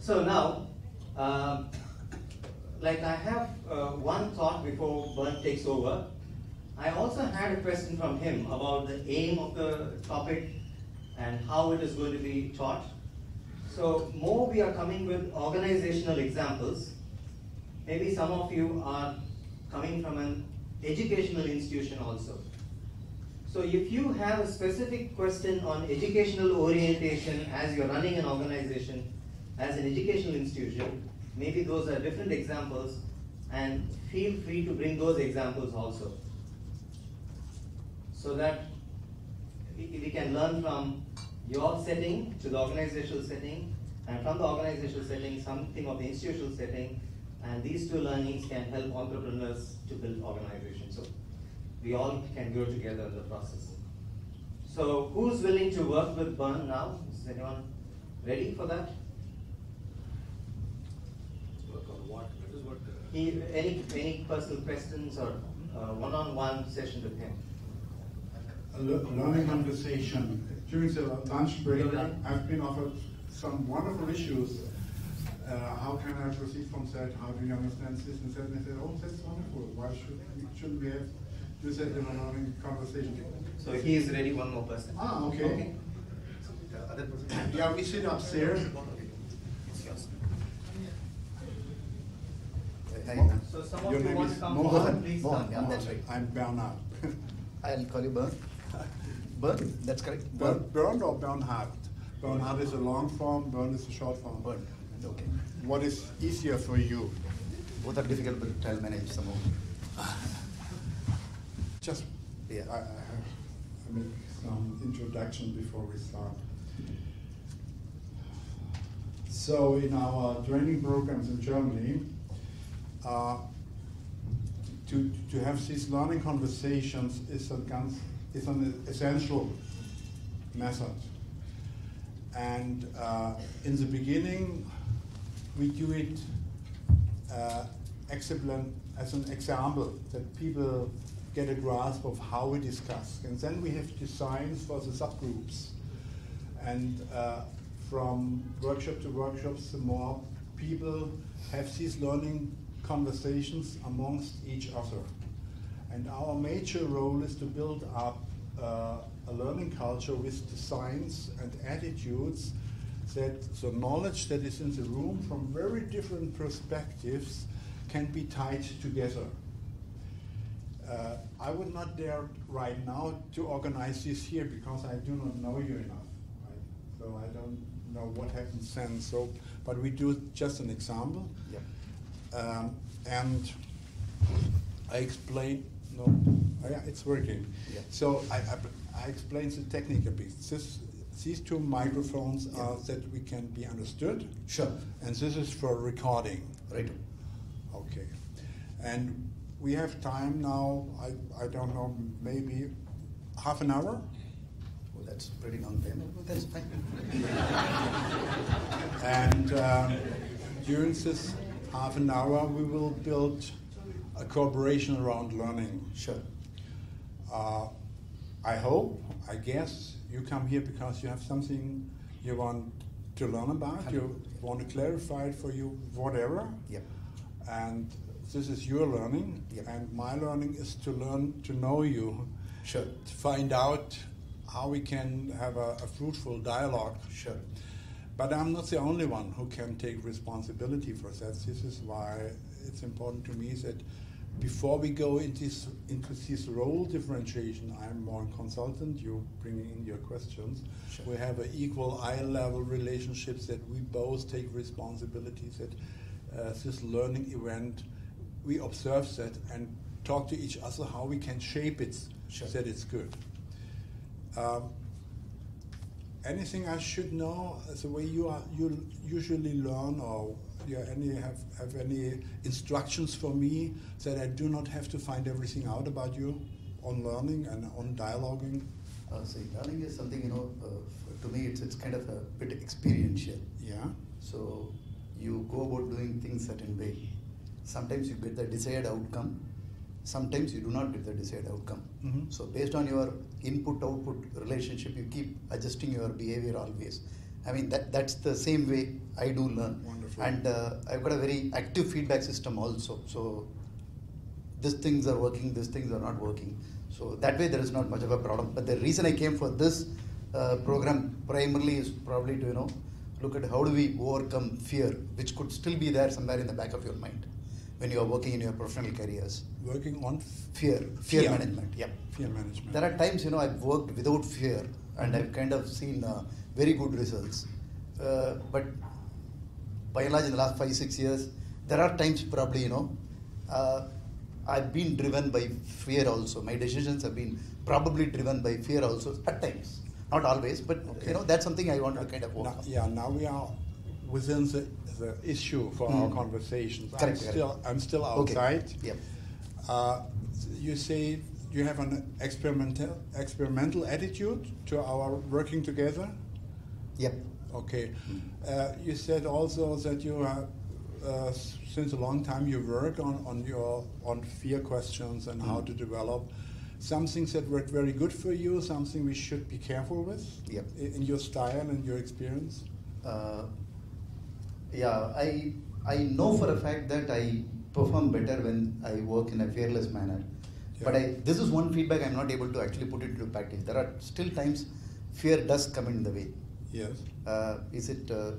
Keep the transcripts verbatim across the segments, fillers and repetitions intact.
So now, uh, like I have uh, one thought before Bert takes over. I also had a question from him about the aim of the topic and how it is going to be taught. So more we are coming with organizational examples. Maybe some of you are coming from an educational institution also. So if you have a specific question on educational orientation as you're running an organization, as an educational institution, maybe those are different examples, and feel free to bring those examples also, so that we can learn from your setting to the organizational setting, and from the organizational setting, something of the institutional setting, and these two learnings can help entrepreneurs to build organizations. So we all can grow together in the process. So who's willing to work with Bern now? Is anyone ready for that? He, any any personal questions or uh, one-on-one session with him? A learning conversation during the lunch break. I've been offered some wonderful issues. Uh, how can I proceed from that? How do you understand this and that? And I said, oh, that's wonderful. Why should shouldn't we have do that in a learning conversation? So he is ready. One more person. Ah, okay. okay. Yeah, we sit upstairs. So some of Your you want to come Mohan, please Mohan, yeah, that's right. I'm Bernhardt. I'll call you Bern. Bern, that's correct. Bern, Bern or Bernhardt? Bernhardt is a long form, Bern is a short form. Bern, okay. What is easier for you? Both are difficult, but I'll manage somehow. Just, yeah. I, I have make some introduction before we start. So in our training programs in Germany, Uh, to, to have these learning conversations is, a, is an essential method. And uh, in the beginning, we do it uh, as an example, that people get a grasp of how we discuss. And then we have designs for the subgroups. And uh, from workshop to workshops, the more people have these learning conversations amongst each other. And our major role is to build up uh, a learning culture with designs and attitudes that the knowledge that is in the room from very different perspectives can be tied together. Uh, I would not dare right now to organize this here because I do not know you enough. Right? So I don't know what happens then. So, but we do just an example. Yep. Um, and I explain, no, oh yeah, it's working. Yeah. So I, I, I explain the technical bits. This, these two microphones yeah. are that we can be understood. Sure. And this is for recording. Right. Okay. And we have time now, I, I don't know, maybe half an hour? Well, that's pretty long time. That's fine. And um, during this half an hour, we will build a cooperation around learning. Sure. Uh, I hope, I guess, you come here because you have something you want to learn about, you want to clarify it for you, whatever. Yep. And this is your learning, yep. and my learning is to learn to know you, sure. to find out how we can have a, a fruitful dialogue. Sure. But I'm not the only one who can take responsibility for that. This is why it's important to me that before we go into this, into this role differentiation, I'm more a consultant, you bring in your questions. Sure. We have an equal eye-level relationship that we both take responsibility that uh, this learning event, we observe that and talk to each other how we can shape it sure. that it's good. Um, Anything I should know, the way you are, you usually learn, or you any have, have any instructions for me that I do not have to find everything out about you on learning and on dialoguing? Uh, so learning is something, you know, uh, to me it's, it's kind of a bit experiential. Yeah. So you go about doing things certain way. Sometimes you get the desired outcome. sometimes you do not get the desired outcome. Mm-hmm. So based on your input-output relationship, you keep adjusting your behavior always. I mean, that that's the same way I do learn. Wonderful. And uh, I've got a very active feedback system also. So these things are working, these things are not working. So that way there is not much of a problem. But the reason I came for this uh, program primarily is probably to, you know, look at how do we overcome fear, which could still be there somewhere in the back of your mind when you are working in your professional careers. Working on fear. Fear, fear management, yeah. Fear management. There are times, you know, I've worked without fear and I've kind of seen uh, very good results. Uh, but by and large in the last five, six years, there are times probably, you know, uh, I've been driven by fear also. My decisions have been probably driven by fear also at times. Not always, but okay. You know, that's something I want to kind of work now, on. Yeah, now we are within the, the issue for mm. our conversations. Correct, I'm, correct. Still, I'm still outside. Okay. Yep. Uh, you say you have an experimental experimental attitude to our working together? Yep. Okay. Mm. Uh, you said also that you are, uh, since a long time you work on, on, your, on fear questions and mm. how to develop. Some things that worked very good for you, something we should be careful with, yep. in your style and your experience? Uh, yeah, I I know for a fact that I perform better when I work in a fearless manner. Yep. But I, this is one feedback I'm not able to actually put into practice. There are still times fear does come in the way. Yes. Uh, is it, uh,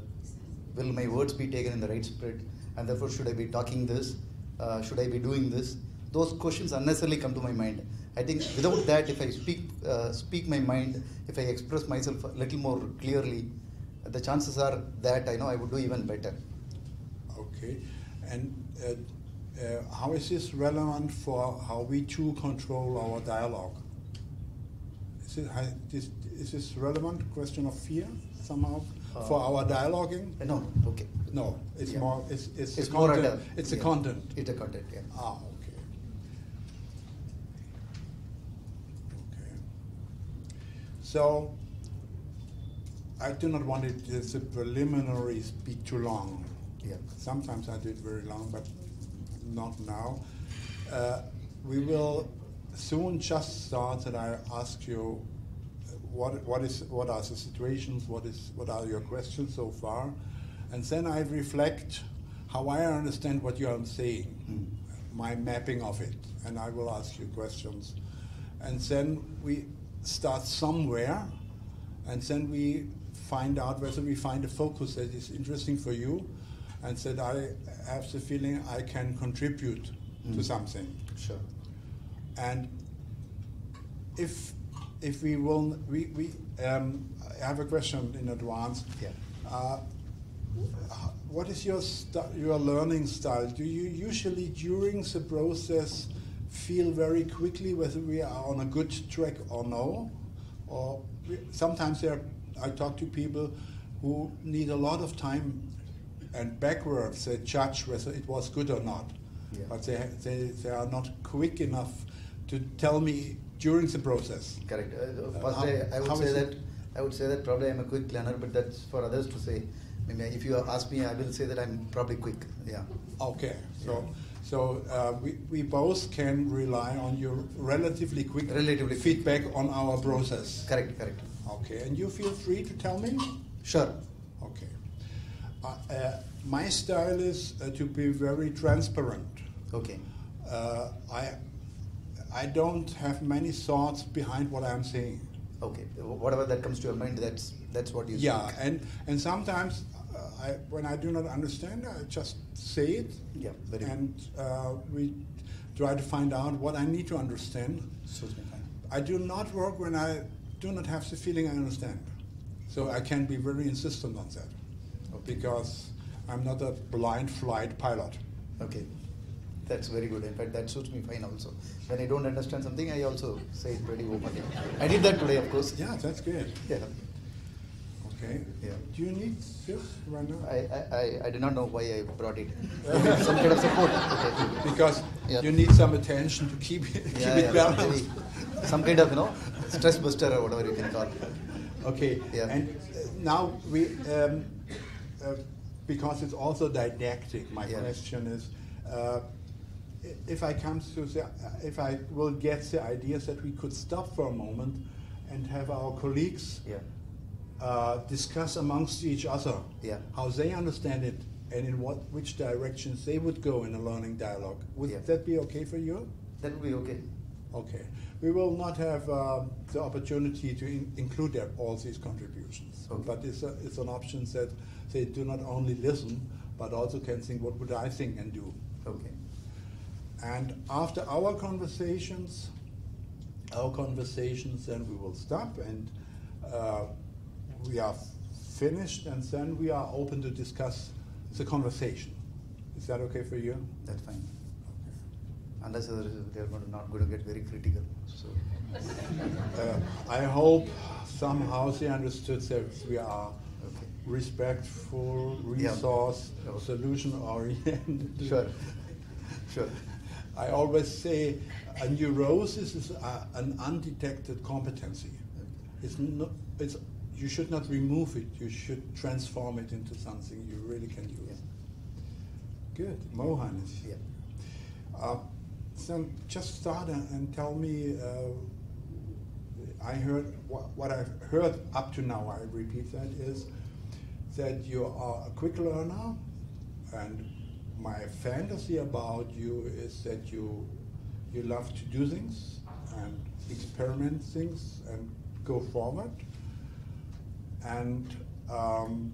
will my words be taken in the right spirit? And therefore, should I be talking this? Uh, should I be doing this? Those questions unnecessarily come to my mind. I think without that, if I speak uh, speak my mind, if I express myself a little more clearly, the chances are that I know I would do even better. Okay. And uh, uh, how is this relevant for how we too control our dialogue? Is it, is, is this relevant question of fear somehow uh, for our dialoguing? No. Okay. No. It's yeah. more. It's it's, it's more content. At a, it's yeah. a content. It's a content. Yeah. Ah. So, I do not want it as a preliminary speak too long. Yeah. Sometimes I do it very long, but not now. Uh, we will soon just start, and I ask you, what what is what are the situations? What is what are your questions so far? And then I reflect how I understand what you are saying, mm. my mapping of it, and I will ask you questions, and then we. Start somewhere, and then we find out whether we find a focus that is interesting for you, and that I have the feeling I can contribute mm. to something. Sure. And if if we will, we we um, I have a question in advance. Yeah. Uh, what is your your learning style? Do you usually during the process? Feel very quickly whether we are on a good track or no, or we, sometimes there, I talk to people who need a lot of time and backwards they judge whether it was good or not, yeah. but they, they they are not quick enough to tell me during the process. Correct. Uh, uh, how, I, I would say that it? I would say that probably I'm a quick learner, but that's for others to say. I mean, if you ask me, I will say that I'm probably quick. Yeah. Okay. So. Yeah. So uh, we, we both can rely on your relatively quick relatively feedback quick. on our process. Correct, correct. Okay, and you feel free to tell me? Sure. Okay. Uh, uh, my style is uh, to be very transparent. Okay. Uh, I, I don't have many thoughts behind what I'm saying. Okay, whatever that comes to your mind, that's, that's what you say. Yeah, and, and sometimes I, when I do not understand, I just say it, yeah, very and uh, we try to find out what I need to understand. So I do not work when I do not have the feeling I understand. So I can be very insistent on that, okay. because I'm not a blind flight pilot. Okay, that's very good. In fact, that suits me fine also. When I don't understand something, I also say it pretty openly. I did that today, of course. Yeah, that's good. Yeah. Okay. Yeah. Do you need this right now? I, I, I do not know why I brought it. Some kind of support. Okay. Because yeah. you need some attention to keep it, keep yeah, it yeah, balanced. Maybe. Some kind of, you know, stress buster or whatever you can call it. Okay. Yeah. And uh, now we, um, uh, because it's also didactic, my yeah. question is, uh, if I come to the, if I will get the ideas that we could stop for a moment and have our colleagues yeah. uh, discuss amongst each other yeah. how they understand it and in what which directions they would go in a learning dialogue. Would yeah. that be okay for you? That would be okay. Okay. We will not have uh, the opportunity to in include that, all these contributions, okay. but it's, a, it's an option that they do not only listen, but also can think, what would I think and do? Okay. And after our conversations, our conversations, then we will stop and uh, we are finished, and then we are open to discuss the conversation. Is that okay for you? That's fine. Okay. Unless they are not going to get very critical. So. uh, I hope somehow they understood that we are okay. respectful, resource, yeah. okay. solution-oriented. Sure. Sure. I always say a neurosis is a, an undetected competency. It's no, it's, you should not remove it. You should transform it into something you really can use. Yeah. Good. Mohan is here. Yeah. Uh, so just start and tell me, uh, I heard, wh what I've heard up to now, I repeat that, is that you are a quick learner, and my fantasy about you is that you you love to do things and experiment things and go forward. And um,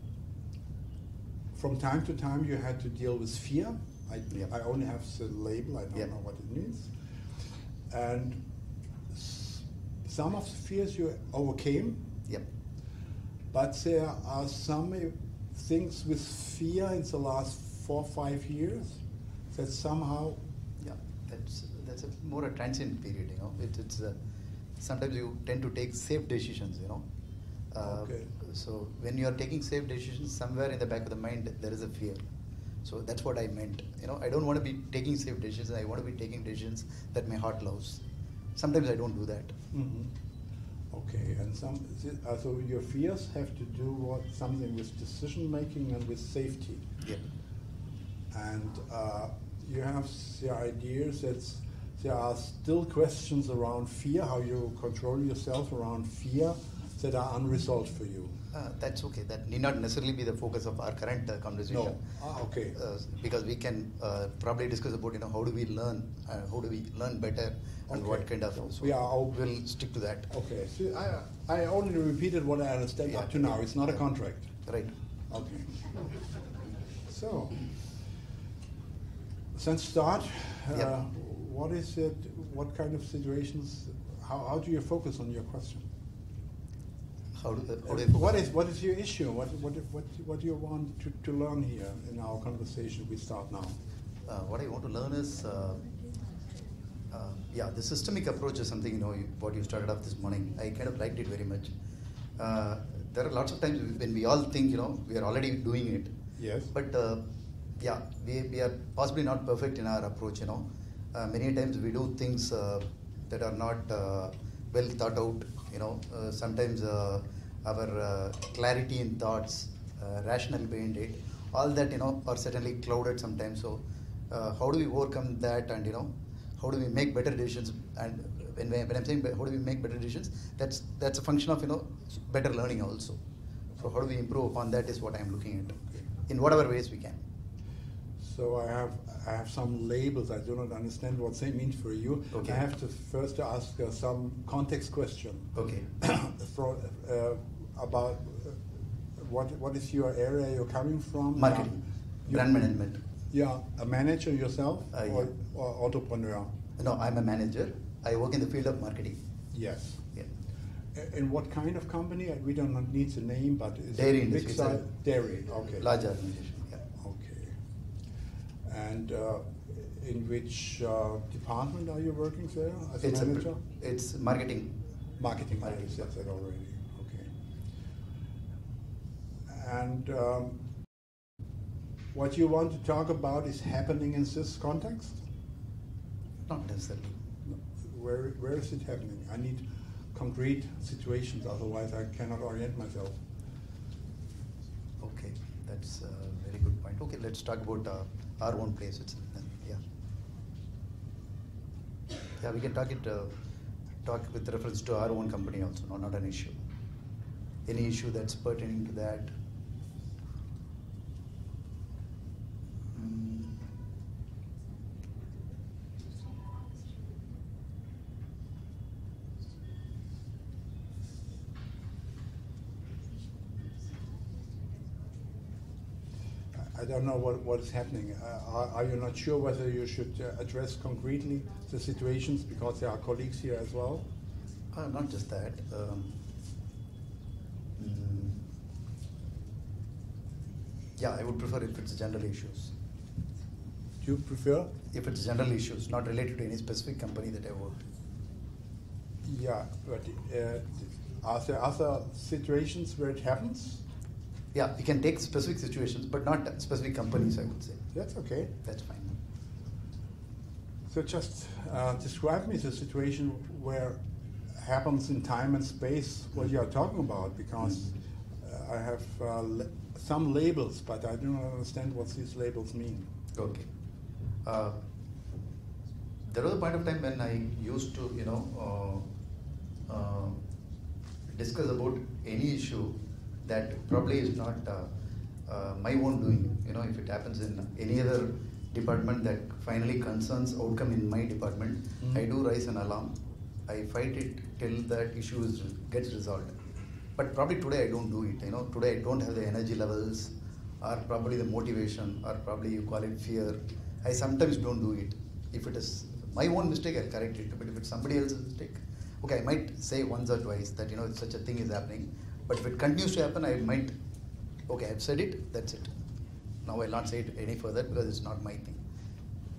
from time to time you had to deal with fear. I, yep. I only have the label, I don't yep. know what it means. And s some of the fears you overcame, yep. but there are some things with fear in the last four or five years that somehow yeah that's that's a more a transient period, you know it, it's uh, sometimes you tend to take safe decisions, you know uh, okay. so when you are taking safe decisions, somewhere in the back of the mind there is a fear. So that's what I meant, you know I don't want to be taking safe decisions, I want to be taking decisions that my heart loves. Sometimes I don't do that. Mm-hmm. Okay. And some uh, so your fears have to do what something with decision making and with safety. Yeah. And uh, you have the idea that there are still questions around fear, how you control yourself around fear, that are unresolved for you. Uh, that's okay. That need not necessarily be the focus of our current uh, conversation. No. Ah, okay. Uh, because we can uh, probably discuss about you know how do we learn, uh, how do we learn better, and okay. what kind of. So we are. We'll stick to that. Okay. So I I only repeated what I understand yeah. up to now. It's not yeah. a contract. Right. Okay. So. Since start, uh, yep. what is it, what kind of situations, how, how do you focus on your question? How do, uh, how do you focus what, is, what is your issue? What, what, what, what do you want to, to learn here in our conversation we start now? Uh, what I want to learn is, uh, uh, yeah, the systemic approach is something, you know, you, what you started off this morning. I kind of liked it very much. Uh, there are lots of times when we all think, you know, we are already doing it. Yes. But. Uh, Yeah, we, we are possibly not perfect in our approach, you know. Uh, many times we do things uh, that are not uh, well thought out, you know. Uh, sometimes uh, our uh, clarity in thoughts, uh, rational behind it, all that, you know, are certainly clouded sometimes. So uh, how do we overcome that, and, you know, how do we make better decisions? And when, when I'm saying how do we make better decisions, that's, that's a function of, you know, better learning also. So how do we improve upon that is what I'm looking at, in whatever ways we can. So I have I have some labels. I do not understand what they mean for you. Okay. I have to first ask uh, some context question. Okay. for, uh, about uh, what what is your area you're coming from? Marketing, yeah. brand management. Yeah, a manager yourself uh, or, yeah. or entrepreneur? No, I'm a manager. I work in the field of marketing. Yes. Yeah. In what kind of company? We do not need the name, but it's dairy a big size dairy. Okay. Large organization. And uh, in which uh, department are you working there as a it's manager? A, it's marketing. Marketing, marketing. I said that already. Okay. And um, what you want to talk about is happening in this context? Not necessarily. Where, where is it happening? I need concrete situations, otherwise I cannot orient myself. Okay, that's a very good point. Okay, let's talk about uh, our own place. It's, yeah. Yeah, we can talk it, uh, talk with reference to our own company also, no, not an issue. Any issue that's pertaining to that? Mm. I don't know what, what is happening. Uh, are, are you not sure whether you should uh, address concretely the situations because there are colleagues here as well? Uh, not just that. Um, mm, yeah, I would prefer if it's general issues. Do you prefer? If it's general issues, not related to any specific company that I work. Yeah, but uh, are there other situations where it happens? Yeah, we can take specific situations, but not specific companies, I would say. That's okay. That's fine. So just uh, describe me the situation where it happens in time and space what you are talking about, because mm-hmm. uh, I have uh, la some labels, but I don't understand what these labels mean. Okay. Uh, there was a point of time when I used to, you know, uh, uh, discuss about any issue that probably is not uh, uh, my own doing. You know, if it happens in any other department that finally concerns outcome in my department, mm. I do raise an alarm. I fight it till that issue is, gets resolved. But probably today I don't do it. You know, today I don't have the energy levels, or probably the motivation, or probably you call it fear. I sometimes don't do it. If it is my own mistake, I'll correct it. But if it's somebody else's mistake, okay, I might say once or twice that, you know, such a thing is happening. But if it continues to happen, I might, okay, I've said it, that's it. Now I'll not say it any further because it's not my thing.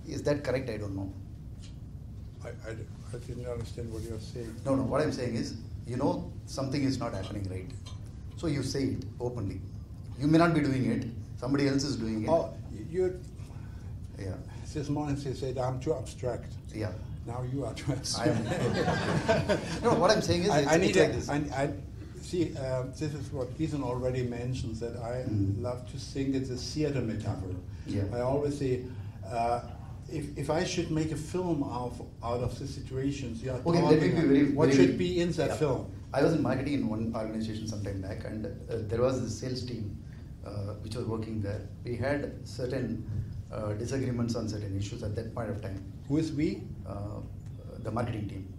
Is that correct? I don't know. I, I, I didn't understand what you're saying. No, no, what I'm saying is, you know, something is not happening right. So you say it openly. You may not be doing it, somebody else is doing it. Oh, you, yeah. This morning they said, I'm too abstract. Yeah. Now you are too abstract. No, what I'm saying is, I, it's, I need it's like a, this. I, I, See, uh, this is what Gieson already mentioned, that I mm. love to think it's a theater metaphor. Yeah. I always say, uh, if, if I should make a film out, out of the situations, you are okay, talking be very, what very, should be in that yeah. film. I was in marketing in one organization sometime back, and uh, there was a sales team uh, which was working there. We had certain uh, disagreements on certain issues at that point of time. Who is we? Uh, the marketing team.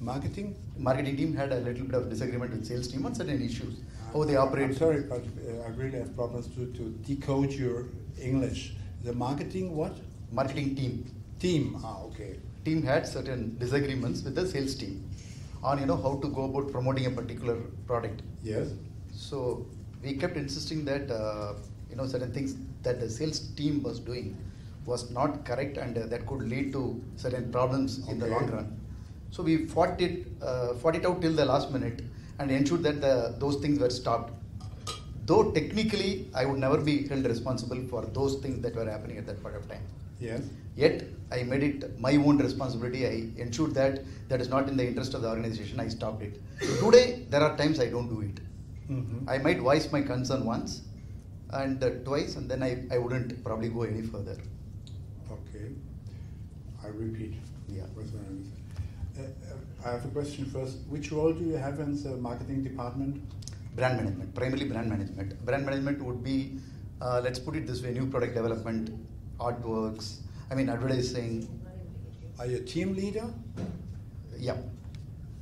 Marketing? Marketing team had a little bit of disagreement with sales team on certain issues, how they operate. I'm sorry, but uh, I really have problems to, to decode your English. The marketing what? Marketing team. Team, ah, okay. Team had certain disagreements with the sales team on, you know, how to go about promoting a particular product. Yes. So we kept insisting that, uh, you know, certain things that the sales team was doing was not correct, and uh, that could lead to certain problems okay. in the long run. So we fought it, uh, fought it out till the last minute, and ensured that the, those things were stopped. Though technically, I would never be held responsible for those things that were happening at that point of time. Yes. Yet I made it my own responsibility. I ensured that that is not in the interest of the organization. I stopped it. Today there are times I don't do it. Mm-hmm. I might voice my concern once, and uh, twice, and then I I wouldn't probably go any further. Okay. I repeat. Yeah. Uh, I have a question first. Which role do you have in the marketing department? Brand management, primarily brand management. Brand management would be, uh, let's put it this way, new product development, artworks, I mean advertising. Are you a team leader? Yeah.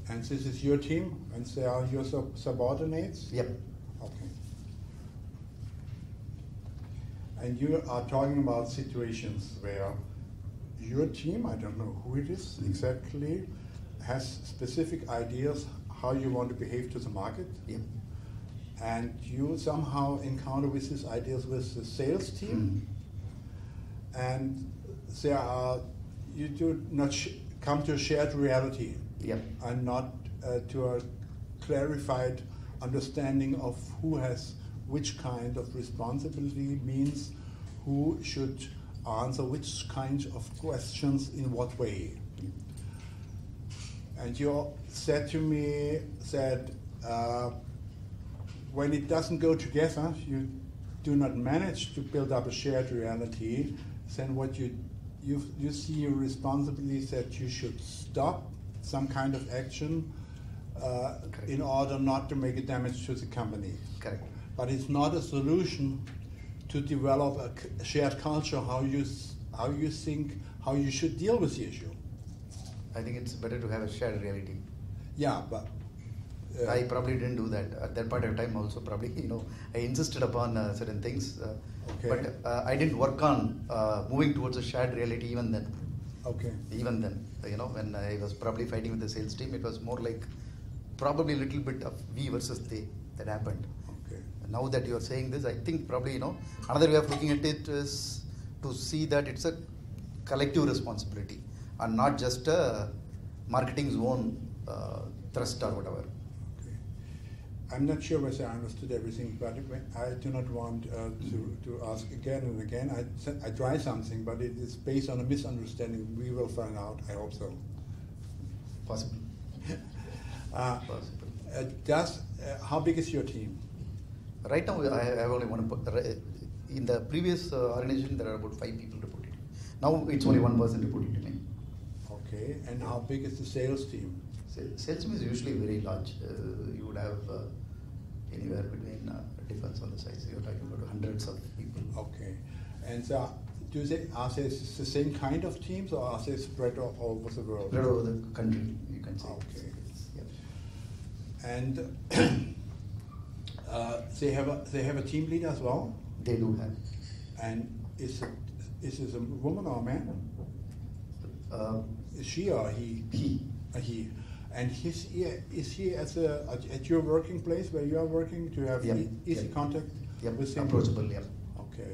And this is your team and they are your sub subordinates? Yep. Okay. And you are talking about situations where your team, I don't know who it is exactly, has specific ideas how you want to behave to the market. Yeah. And you somehow encounter with these ideas with the sales team. Mm. And there are, you do not sh come to a shared reality. Yeah. And not uh, to a clarified understanding of who has which kind of responsibility, means who should answer which kinds of questions in what way. And you said to me that uh, when it doesn't go together, you do not manage to build up a shared reality, then what you you, you see your responsibilities that you should stop some kind of action uh, in order not to make a damage to the company. Correct. But it's not a solution to develop a shared culture, how you, how you think, how you should deal with the issue. I think it's better to have a shared reality. Yeah, but... Uh, I probably didn't do that. At that point of time also probably, you know, I insisted upon uh, certain things. Uh, okay. But uh, I didn't work on uh, moving towards a shared reality even then. Okay. Even then, you know, when I was probably fighting with the sales team, it was more like probably a little bit of we versus they that happened. Okay. And now that you are saying this, I think probably, you know, another way of looking at it is to see that it's a collective responsibility and not just a marketing's own uh, thrust or whatever. I'm not sure whether I understood everything, but I do not want uh, to, to ask again and again. I, I try something, but it is based on a misunderstanding. We will find out, I hope so. Possible. uh, Possible. Uh, does, uh, how big is your team? Right now, I have only one. In the previous uh, organization, there are about five people reported. Now, it's only one person reported to me. Okay, and how big is the sales team? Sales team is usually very large. Uh, you would have uh, anywhere between, uh, depends on the size, you're talking about hundreds of people. Okay. And so, do they, are they the same kind of teams or are they spread all over the world? Spread over the country, you can say. Okay. Yeah. And uh, they, have a, they have a team leader as well? They do have. And is, is this a woman or a man? Uh, is she or he? He. Uh, he. And his, is he at, the, at your working place where you are working? Do you have yep. easy yep. contact yep. with him? Approachable, yeah. Okay.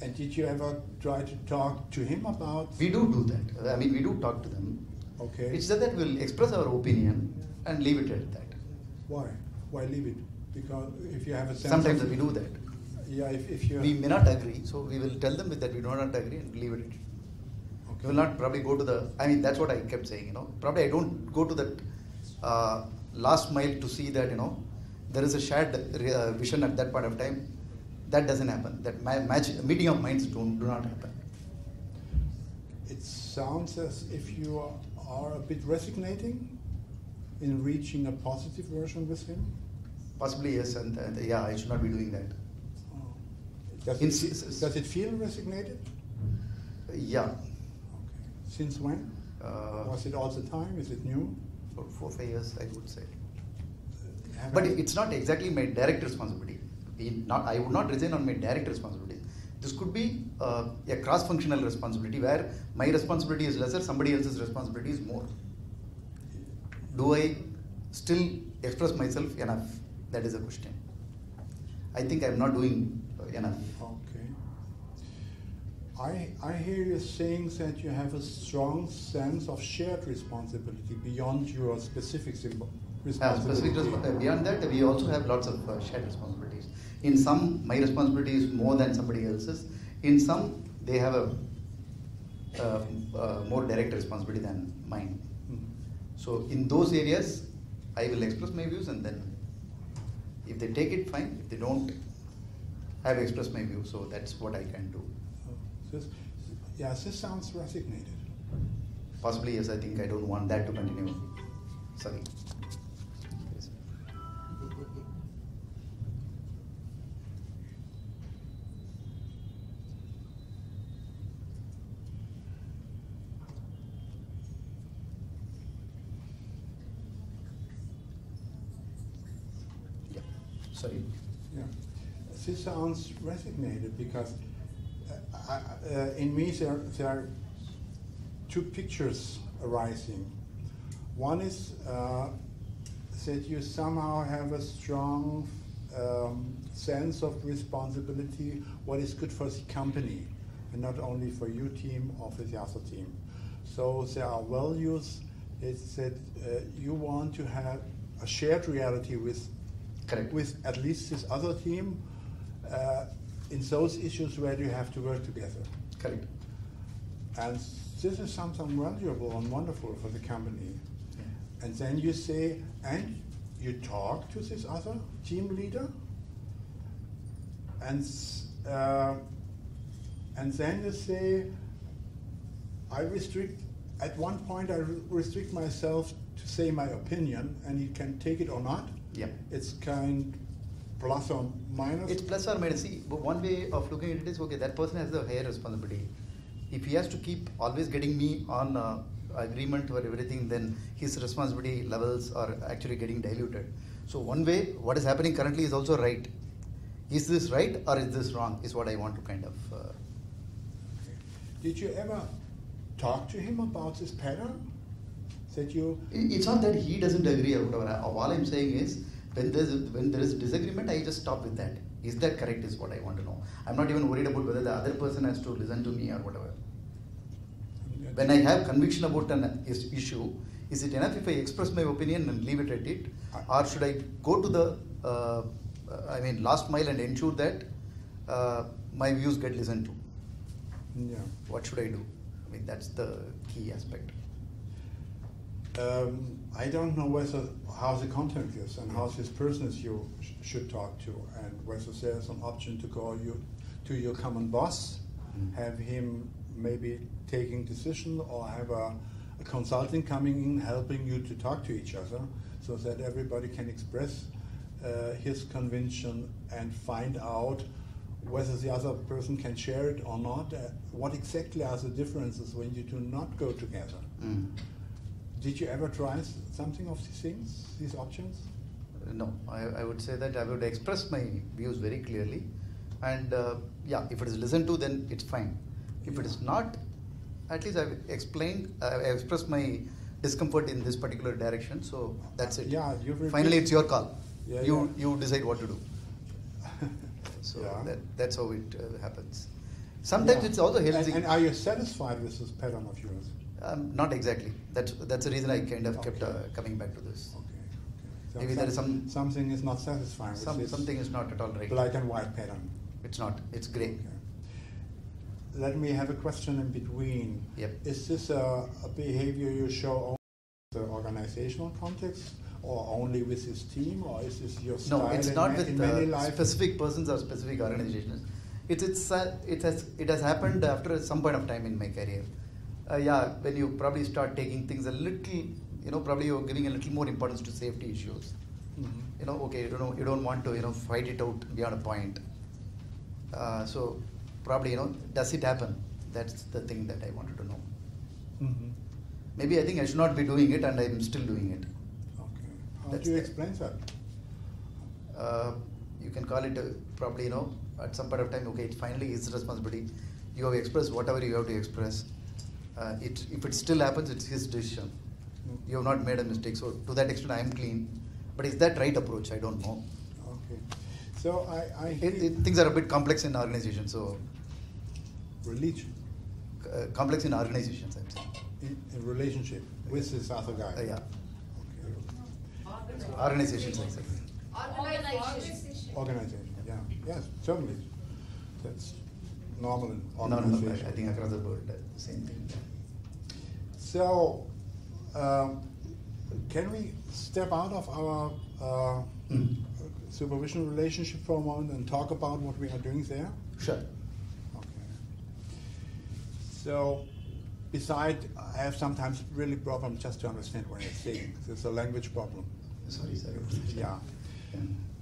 And did you ever try to talk to him about? We do do that. I mean, we do talk to them. Okay. It's just that we'll express our opinion and leave it at that. Why? Why leave it? Because if you have a sense sometimes of, we do that. Yeah, if, if you... We may not agree, so we will tell them that we do not agree and leave it at it. You will not probably go to the, I mean, that's what I kept saying, you know. Probably I don't go to that uh, last mile to see that, you know, there is a shared uh, vision at that point of time. That doesn't happen. That ma match, meeting of minds don't, do not happen. It sounds as if you are, are a bit resignating in reaching a positive version with him? Possibly, yes. And, and yeah, I should not be doing that. Oh. Does, in, it, does it feel resignated? Yeah. Since when? Uh, Was it all the time? Is it new? For four, five years, I would say. Have but I, it's not exactly my direct responsibility. Not, I would not resign on my direct responsibility. This could be uh, a cross-functional responsibility where my responsibility is lesser, somebody else's responsibility is more. Do I still express myself enough? That is the question. I think I'm not doing enough. Okay. I, I hear you saying that you have a strong sense of shared responsibility beyond your specific responsibility. Uh, specific, uh, beyond that, we also have lots of uh, shared responsibilities. In some, my responsibility is more than somebody else's. In some, they have a uh, uh, more direct responsibility than mine. Mm-hmm. So in those areas, I will express my views and then if they take it, fine. If they don't, I have expressed my views, so that's what I can do. This, yeah, this sounds resignated. Possibly, yes. I think I don't want that to continue. Sorry. Yes. Yeah. Sorry. Yeah. This sounds resignated because. Uh, uh, in me, there, there are two pictures arising. One is uh, that you somehow have a strong um, sense of responsibility, what is good for the company, and not only for your team or for the other team. So there are values it's that uh, you want to have a shared reality with, correct, with at least this other team. Uh, in those issues where you have to work together. Correct. And this is something valuable and wonderful for the company. Yeah. And then you say, and you talk to this other team leader, and, uh, and then you say, I restrict, at one point I restrict myself to say my opinion, and you can take it or not. Yeah. It's kind plus or minus. It's plus or minus. See, but one way of looking at it is, okay, that person has the higher responsibility. If he has to keep always getting me on uh, agreement or everything, then his responsibility levels are actually getting diluted. So one way, what is happening currently is also right. Is this right or is this wrong is what I want to kind of... Uh... Did you ever talk to him about this pattern? That you... It's not that he doesn't agree or whatever. All I'm saying is, when there's, when there is disagreement, I just stop with that. Is that correct is what I want to know. I'm not even worried about whether the other person has to listen to me or whatever. When I have conviction about an issue, is it enough if I express my opinion and leave it at it? Or should I go to the, uh, I mean, last mile and ensure that uh, my views get listened to? Yeah. What should I do? I mean, that's the key aspect. Um, I don't know whether how the contact is and how this person is you sh should talk to, and whether there's an option to call you to your common boss, mm. have him maybe taking decision, or have a, a consultant coming in helping you to talk to each other, so that everybody can express uh, his conviction and find out whether the other person can share it or not. Uh, what exactly are the differences when you do not go together? Mm. Did you ever try something of these things, these options? No, I, I would say that I would express my views very clearly, and uh, yeah, if it is listened to, then it's fine. If it is not, at least I've explained, uh, I expressed my discomfort in this particular direction, so that's it. Yeah, you've finally, it's your call. Yeah, you yeah. you decide what to do. So yeah. that, that's how it uh, happens. Sometimes yeah. it's also healthy. And, and are you satisfied with this pattern of yours? Um, not exactly. That's that's the reason I kind of okay. kept uh, coming back to this. Okay. okay. So Maybe some, there is some something is not satisfying. With some, this something is not at all right. Black and white pattern. It's not. It's grey. Okay. Let me have a question in between. Yep. Is this a, a behavior you show only in the organizational context, or only with this team, or is this your style? No, it's not with many uh, specific persons or specific organizations. It it's uh, it has it has happened after some point of time in my career. Uh, yeah, when you probably start taking things a little, you know, probably you're giving a little more importance to safety issues. Mm-hmm. You know, okay, you don't know, you don't want to, you know, fight it out beyond a point. Uh, so, probably, you know, does it happen? That's the thing that I wanted to know. Mm-hmm. Maybe I think I should not be doing it, and I'm still doing it. Okay. How That's do you explain that? Uh, you can call it uh, probably, you know, at some point of time, okay, it finally is responsibility. You have expressed whatever you have to express. Uh, it, if it still happens, it's his decision. You have not made a mistake, so to that extent I am clean. But is that right approach? I don't know. Okay. So I... I it, it, things are a bit complex in organizations, so... Religion? Uh, complex in organizations, I'd say. In, in relationship with this other guy? Uh, yeah. Okay. Organizations, I'd say. Organization. Organization, yeah. Yes, certainly. That's normal in organization. No, no, no, I think across the board, uh, same thing. So, um, can we step out of our uh, mm. supervision relationship for a moment and talk about what we are doing there? Sure. Okay. So, besides, I have sometimes really problems just to understand what I'm saying. It's a language problem. Sorry, sorry. Yeah. yeah.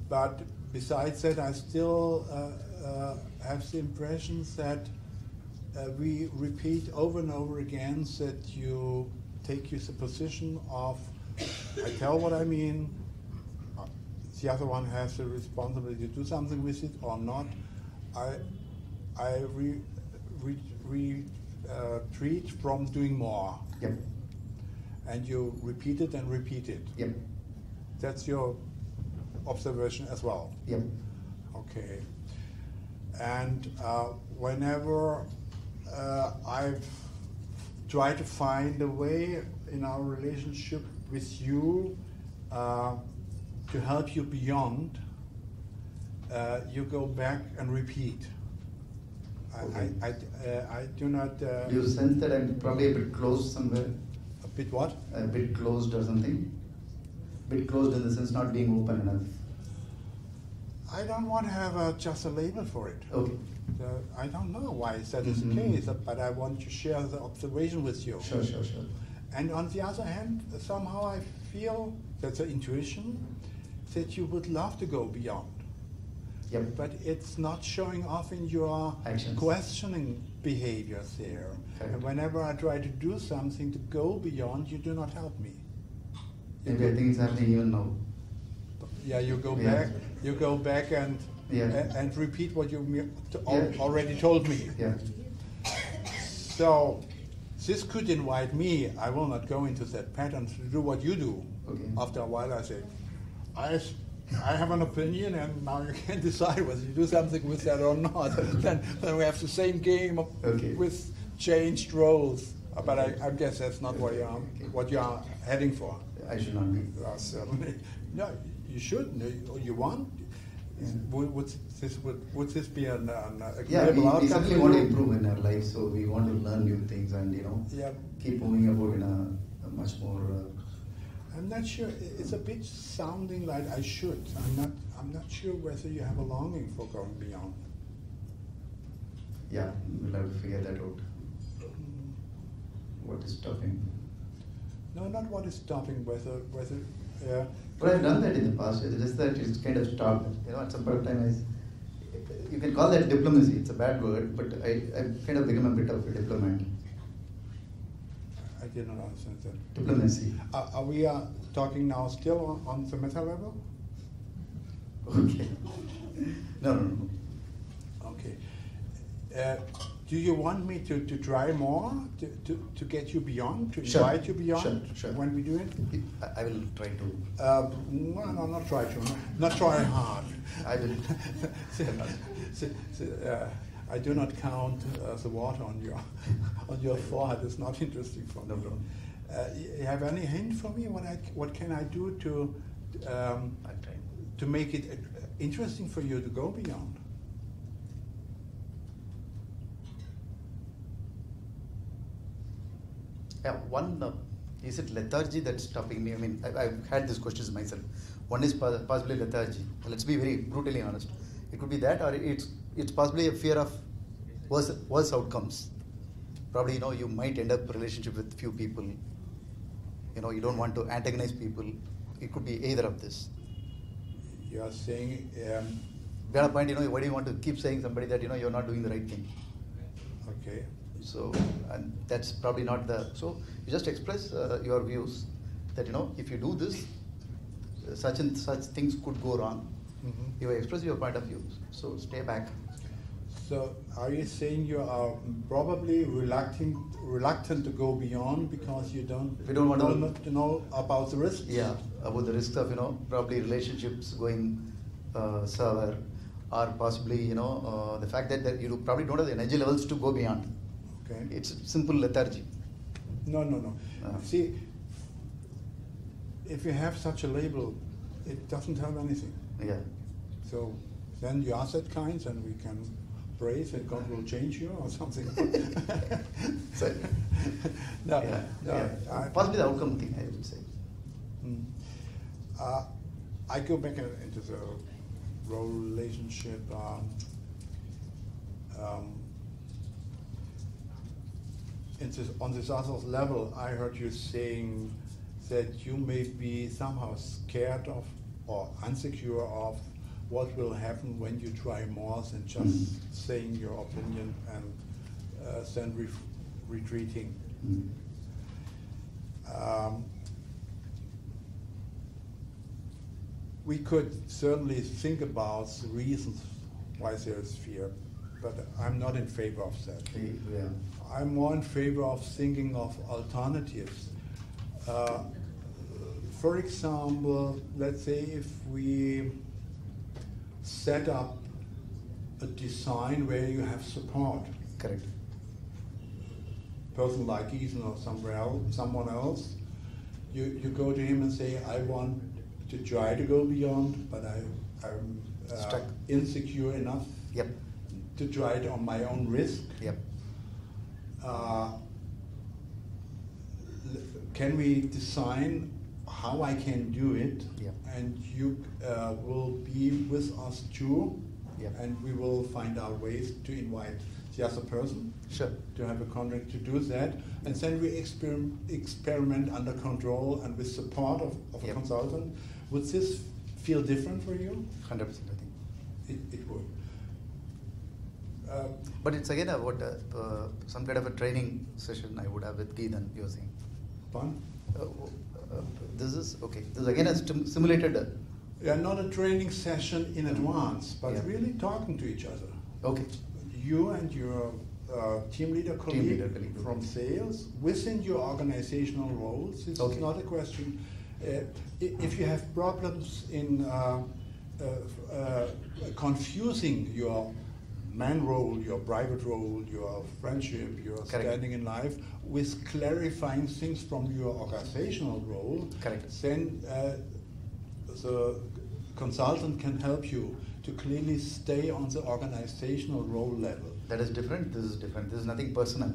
But besides that, I still uh, uh, have the impression that Uh, we repeat over and over again that you take the position of, I tell what I mean, the other one has the responsibility to do something with it or not. I, I re, re, re, uh, retreat from doing more. Yep. And you repeat it and repeat it. Yep. That's your observation as well. Yep. Okay. And uh, whenever Uh, I've tried to find a way in our relationship with you uh, to help you beyond. Uh, you go back and repeat. Okay. I, I, I, uh, I do not... Uh, do you sense that I'm probably a bit closed somewhere? A bit what? A bit closed or something? A bit closed in the sense not being open enough. I don't want to have a, just a label for it. Okay. Uh, I don't know why that is mm-hmm. the case, but I want to share the observation with you. Sure, sure, sure. And on the other hand, somehow I feel that's an intuition that you would love to go beyond. Yep. But it's not showing off in your actions. Questioning behaviors there. Correct. And whenever I try to do something to go beyond, you do not help me. Maybe I think it's happening even now. Yeah, you go yeah. back. You go back and yeah. a, and repeat what you to, al yeah. already told me. Yeah. So this could invite me. I will not go into that pattern to do what you do. Okay. After a while, I say, I. I have an opinion, and now you can decide whether you do something with that or not. then, then we have the same game of, okay. with changed roles. Uh, but okay. I, I guess that's not okay. what you are okay. what you are heading for. I should not be. Uh, certainly, no. You should. You, you want. Yeah. Would, would this would, would this be an, an agreeable yeah, we, we outcome? We want to improve in our life, so we want to learn new things, and you know, yeah. keep moving about in a, a much more. Uh, I'm not sure. It's a bit sounding like I should. I'm not. I'm not sure whether you have a longing for going beyond. Yeah, we'll have to figure that out. What is stopping? No, not what is stopping. Whether whether. Yeah. But I've done that in the past. It's just that it's kind of stopped. You know, at some point of time, I, you can call that diplomacy. It's a bad word, but I I've kind of become a bit of a diplomat. I did not understand that. Diplomacy. Uh, are we uh, talking now still on, on the meta level? Okay. No, no, no. Okay. Uh, do you want me to, to try more, to, to, to get you beyond, to sure. invite you beyond sure, sure. when we do it? I will try to. Uh, no, no, not try to. Not try hard. I will. so, so, so, uh, I do not count uh, the water on your on your forehead. It's not interesting for me. No problem. Uh, you have any hint for me? What I what can I do to um, to make it interesting for you to go beyond? Yeah, one uh, is it lethargy that's stopping me? I mean, I, I've had these questions myself. One is possibly lethargy. Let's be very brutally honest. It could be that, or it's. It's possibly a fear of worse, worse outcomes. Probably, you know, you might end up in a relationship with few people. You know, you don't want to antagonize people. It could be either of this. You are saying... Um, Beyond a point, you know, why do you want to keep saying somebody that, you know, you're not doing the right thing? Okay. So, and that's probably not the... So, you just express uh, your views that, you know, if you do this, such and such things could go wrong. Mm-hmm. You express your point of view, so stay back. So, are you saying you are probably reluctant, reluctant to go beyond because you don't? We don't want don't to, to know about the risks. Yeah, about the risks of you know probably relationships going uh, sour, or possibly you know uh, the fact that, that you probably don't have the energy levels to go beyond. Okay, it's simple lethargy. No, no, no. Uh-huh. See, if you have such a label, it doesn't help anything. Yeah. So then you are that kind, and we can pray that God will change you or something. so, no, yeah, no, yeah. I, possibly the outcome thing, I would say. Mm. Uh, I go back into the role relationship. Um, um, this, on this other level, I heard you saying that you may be somehow scared of or unsecure of what will happen when you try more than just mm. saying your opinion and uh, then re retreating. Mm. Um, we could certainly think about the reasons why there is fear, but I'm not in favor of that. Yeah. I'm more in favor of thinking of alternatives. Uh, For example, let's say if we set up a design where you have support. Correct. A person like Ethan or somewhere else, someone else, you, you go to him and say, I want to try to go beyond, but I, I'm uh, Stuck. insecure enough yep. to try it on my own risk. Yep. Uh, can we design how I can do it, yeah. and you uh, will be with us too, yeah. and we will find our ways to invite the other person sure. to have a contract to do that, and then we exper experiment under control and with support of, of yeah. a consultant. Would this feel different for you? one hundred percent, I think. It, it would. Uh, but it's again a, what a, uh, some kind of a training session I would have with Gideon using. Pardon? Uh, uh, this is, okay, this is again a stim simulated. Uh, yeah, not a training session in advance, but yeah. really talking to each other. Okay. You and your uh, team leader colleague, team leader colleague from sales, within your organizational roles, this okay. is not a question. Uh, if you have problems in uh, uh, uh, confusing your man role, your private role, your friendship, your Correct. standing in life, with clarifying things from your organizational role, Correct. then uh, the consultant can help you to clearly stay on the organizational role level. That is different, this is different, this is nothing personal.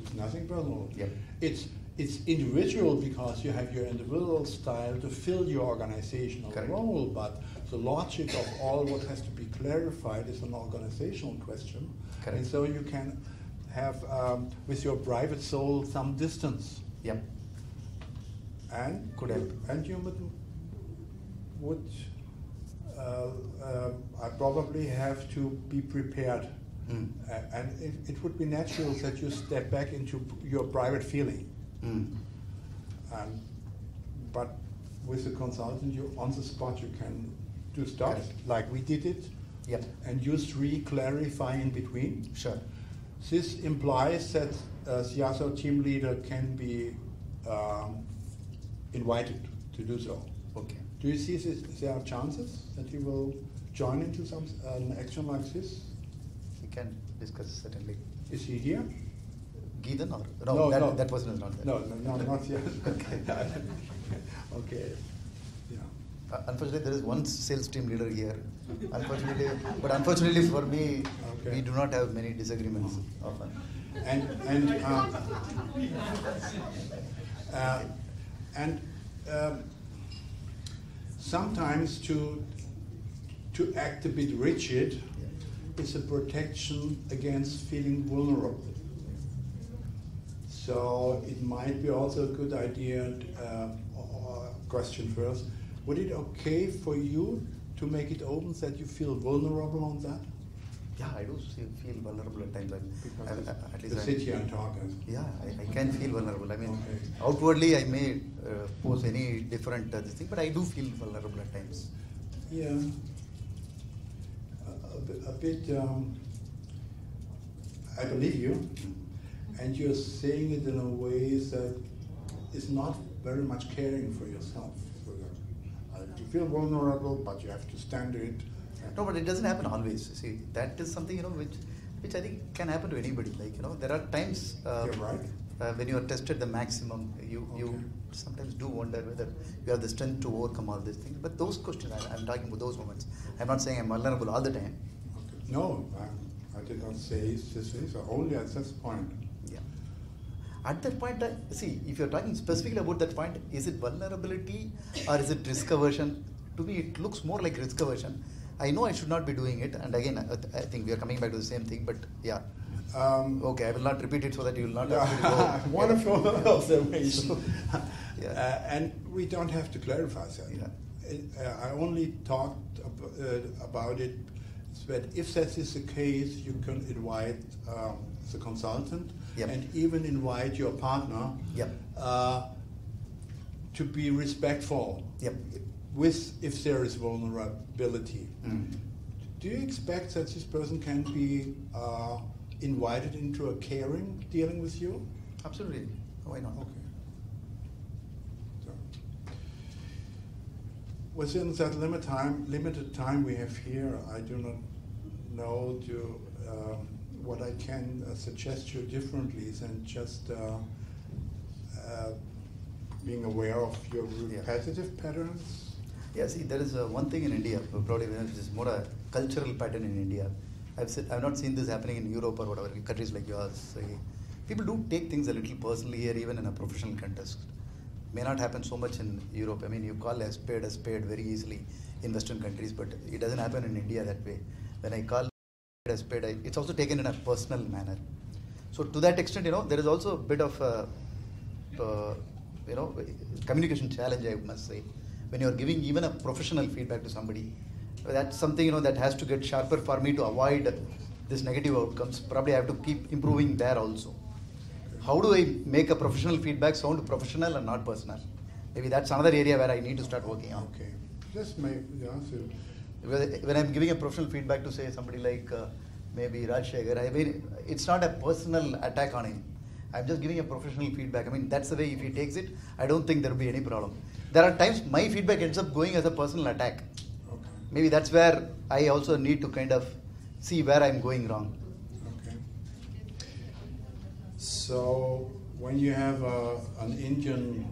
It's nothing personal. Yeah. It's, it's individual because you have your individual style to fill your organizational Correct. role, but the logic of all what has to be clarified is an organizational question. Correct. And so you can have, um, with your private soul, some distance. Yep. And could help. And you would, would uh, uh, I probably have to be prepared. Mm. Uh, and it, it would be natural that you step back into your private feeling. Mm. Um, but with a consultant, you on the spot you can do stuff Correct. like we did it, yep. and you three clarify in between. Sure. This implies that uh, the other team leader can be um, invited to do so. Okay. Do you see this, there are chances that you will join into some uh, an action like this? We can discuss certainly. Is he here? Gideon or? No, no, that, no, that person is not there. No, no, no not yet. Okay. Okay. Yeah. Uh, unfortunately, there is one sales team leader here. Unfortunately, but unfortunately for me, okay. we do not have many disagreements often. And and uh, uh, and um, sometimes to to act a bit rigid yeah. is a protection against feeling vulnerable. So it might be also a good idea, uh, or question first, would it okay for you to make it open that you feel vulnerable on that? Yeah, I do feel vulnerable at times. I, at least you sit here and talk. Yeah, I, I can feel vulnerable. I mean, okay. outwardly I may uh, pose any different uh, this thing, but I do feel vulnerable at times. Yeah, a, a bit, um, I believe you. And you're saying it in a way that is not very much caring for yourself. You feel vulnerable, but you have to stand it. No, but it doesn't happen always. See, that is something, you know, which, which I think can happen to anybody. Like, you know, there are times um, yeah, right. uh, when you are tested the maximum, you, okay. you sometimes do wonder whether you have the strength to overcome all these things. But those questions, I, I'm talking about those moments. I'm not saying I'm vulnerable all the time. Okay. No, I, I did not say this is only at this point. At that point, see, if you're talking specifically about that point, is it vulnerability or is it risk aversion? To me, it looks more like risk aversion. I know I should not be doing it, and again, I think we are coming back to the same thing, but yeah. Um, okay, I will not repeat it so that you will not yeah. have to go. Wonderful observation. yeah. uh, and we don't have to clarify that. Yeah. Uh, I only talked ab uh, about it, that if that is the case, you can invite um, the consultant, Yep. and even invite your partner yep. uh, to be respectful yep. with if there is vulnerability. Mm. Do you expect that this person can be uh, invited into a caring dealing with you? Absolutely. Why not? Okay. So, within that limit time, limited time we have here, I do not know to. Um, what I can uh, suggest you differently than just uh, uh, being aware of your repetitive yeah. patterns? Yeah, see, there is uh, one thing in India, probably which is more a cultural pattern in India. I've, said, I've not seen this happening in Europe or whatever, in countries like yours. People do take things a little personally here, even in a professional context. may not happen so much in Europe. I mean, you call a spade a spade very easily in Western countries, but it doesn't happen in India that way. When I call a spade, I, it's also taken in a personal manner. So to that extent, you know, there is also a bit of a, uh, you know, communication challenge, I must say. When you're giving even a professional feedback to somebody, that's something, you know, that has to get sharper for me to avoid this negative outcomes. Probably I have to keep improving there also. How do I make a professional feedback sound professional and not personal? Maybe that's another area where I need to start working on. Okay, that's my answer. Because when I'm giving a professional feedback to say somebody like uh, maybe Raj Shekhar, I mean, it's not a personal attack on him. I'm just giving a professional feedback. I mean, that's the way if he takes it, I don't think there'll be any problem. There are times my feedback ends up going as a personal attack. Okay. Maybe that's where I also need to kind of see where I'm going wrong. Okay. So when you have a, an Indian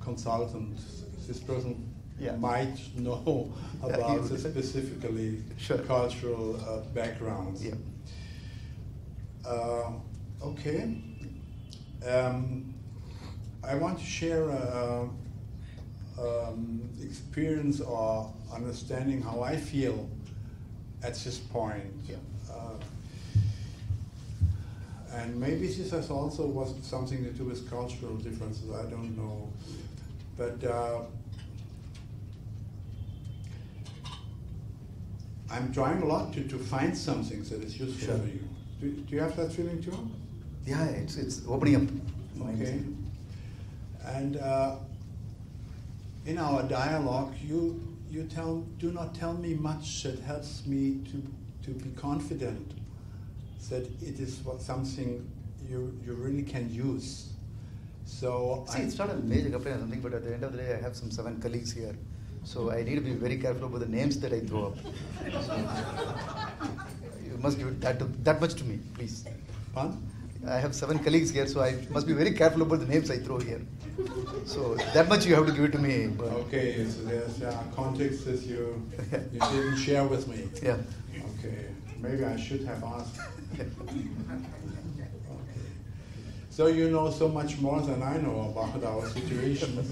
consultant, this person yeah. might know about yeah, specifically sure. cultural uh, backgrounds. Yeah. Uh, okay. Um, I want to share a, um, experience or understanding how I feel at this point, yeah. uh, and maybe this has also was something to do with cultural differences. I don't know, but uh, I'm trying a lot to to find something that is useful sure. for you. Do, do you have that feeling too? Yeah, it's it's opening up. Okay, and uh, in our dialogue, you. You tell, do not tell me much. It helps me to, to be confident that it is what, something you, you really can use. So See, I, it's not a major complaint or something, but at the end of the day, I have some seven colleagues here. So I need to be very careful about the names that I throw up. So, you must give that, to, that much to me, please. Pardon? I have seven colleagues here, so I must be very careful about the names I throw here. So that much you have to give it to me. But. Okay, so there's uh, context that you, you didn't share with me. Yeah. Okay, maybe I should have asked. Okay. So you know so much more than I know about our situation.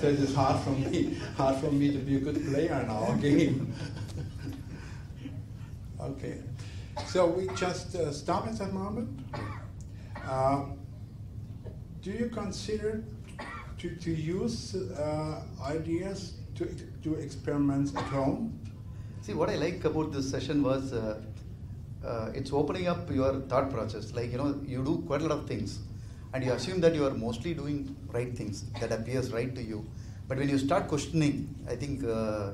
So it is hard for me, hard for me to be a good player in our game. Okay, so we just uh, stop at that moment. Uh, do you consider to, to use uh, ideas to do experiments at home? See, what I like about this session was uh, uh, it's opening up your thought process. Like, you know, you do quite a lot of things and you assume that you are mostly doing right things that appears right to you. But when you start questioning, I think uh,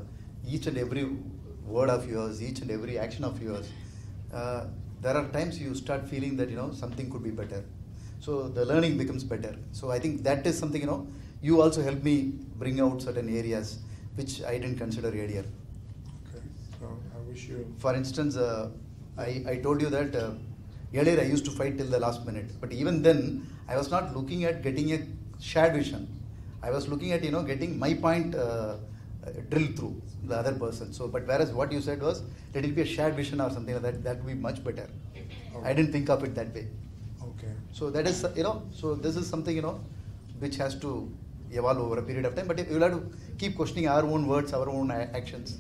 each and every word of yours, each and every action of yours, uh, there are times you start feeling that, you know, something could be better. So the learning becomes better. So I think that is something, you know, you also helped me bring out certain areas which I didn't consider earlier. Okay, so I wish you... For instance, uh, I, I told you that uh, earlier I used to fight till the last minute. But even then, I was not looking at getting a shared vision. I was looking at, you know, getting my point uh, drilled through the other person. So, but whereas what you said was, let it be a shared vision or something like that, that would be much better. Okay. I didn't think of it that way. Okay. So that is, you know, so this is something, you know, which has to evolve over a period of time, but you'll have to keep questioning our own words, our own actions.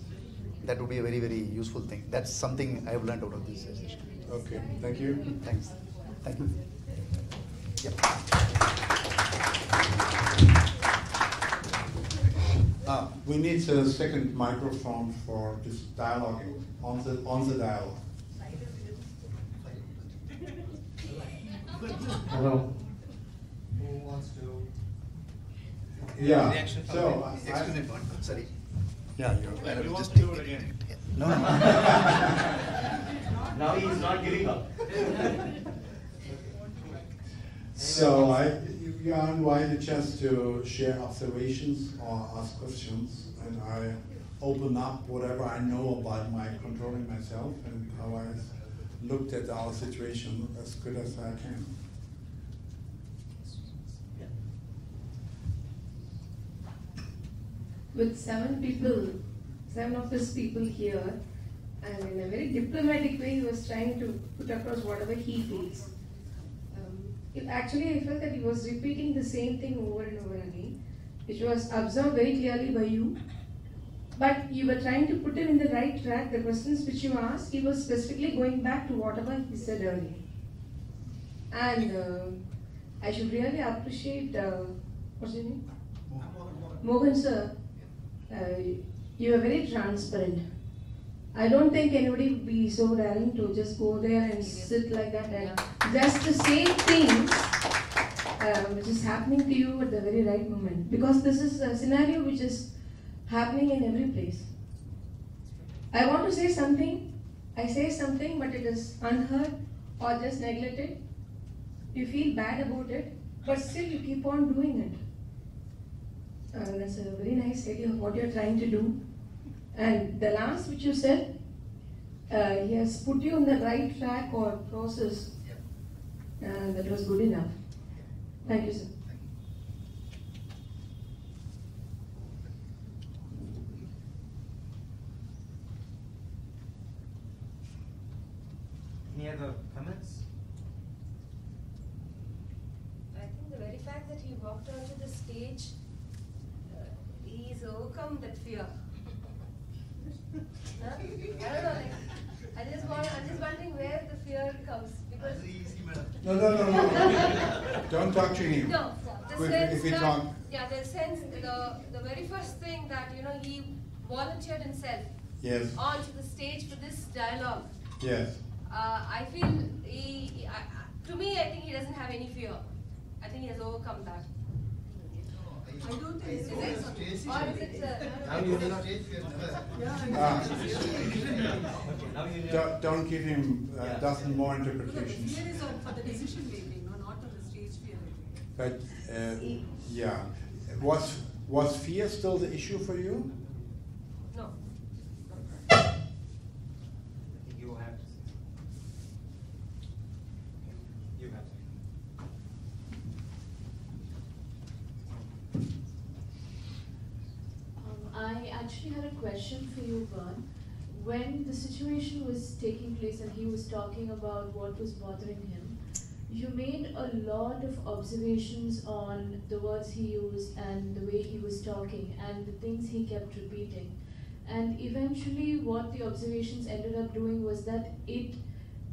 That would be a very, very useful thing. That's something I've learned out of this session. Okay, thank you. Thanks. Thank you. Yeah. Ah, we need a second microphone for this dialogue on the on the dialogue. Hello. Who wants to? Yeah. yeah. So I, I, sorry. Yeah. You're, you want to do it again? No. Now he's not giving up. So I. You are invited just to share observations or ask questions, and I open up whatever I know about my controlling myself and how I looked at our situation as good as I can. With seven people, seven of his people here, and in a very diplomatic way, he was trying to put across whatever he feels. Actually, I felt that he was repeating the same thing over and over again, which was observed very clearly by you. But you were trying to put him in the right track. The questions which you asked, he was specifically going back to whatever he said earlier. And uh, I should really appreciate, uh, what's his name? Mohan sir, uh, you are very transparent. I don't think anybody would be so daring to just go there and sit like that and just the same thing uh, which is happening to you at the very right moment. Because this is a scenario which is happening in every place. I want to say something, I say something but it is unheard or just neglected. You feel bad about it, but still you keep on doing it. Uh, that's a very nice idea of what you're trying to do. And the last which you said, uh, he has put you on the right track or process, uh, that was good enough. Thank you, sir. Any other comments? I think the very fact that he walked onto the stage, uh, he's overcome that fear. Huh? I don't know. Like, I just want. I'm just wondering where the fear comes because. No, no, no, no. Don't talk to him. No, the Quick, sense if we that, talk. Yeah, the sense. The the very first thing that you know he volunteered himself. Yes. Onto the stage for this dialogue. Yes. Uh, I feel he. he I, to me, I think he doesn't have any fear. I think he has overcome that. I don't think it's it, or is it, uh, now you don't, don't give him a yeah. dozen more interpretations. Here is for the decision making, no, not for the stage fear. But uh, yeah, was was fear still the issue for you? No. I think you will have to. You have to. I actually had a question for you, Bern. When the situation was taking place and he was talking about what was bothering him, you made a lot of observations on the words he used and the way he was talking and the things he kept repeating. And eventually what the observations ended up doing was that it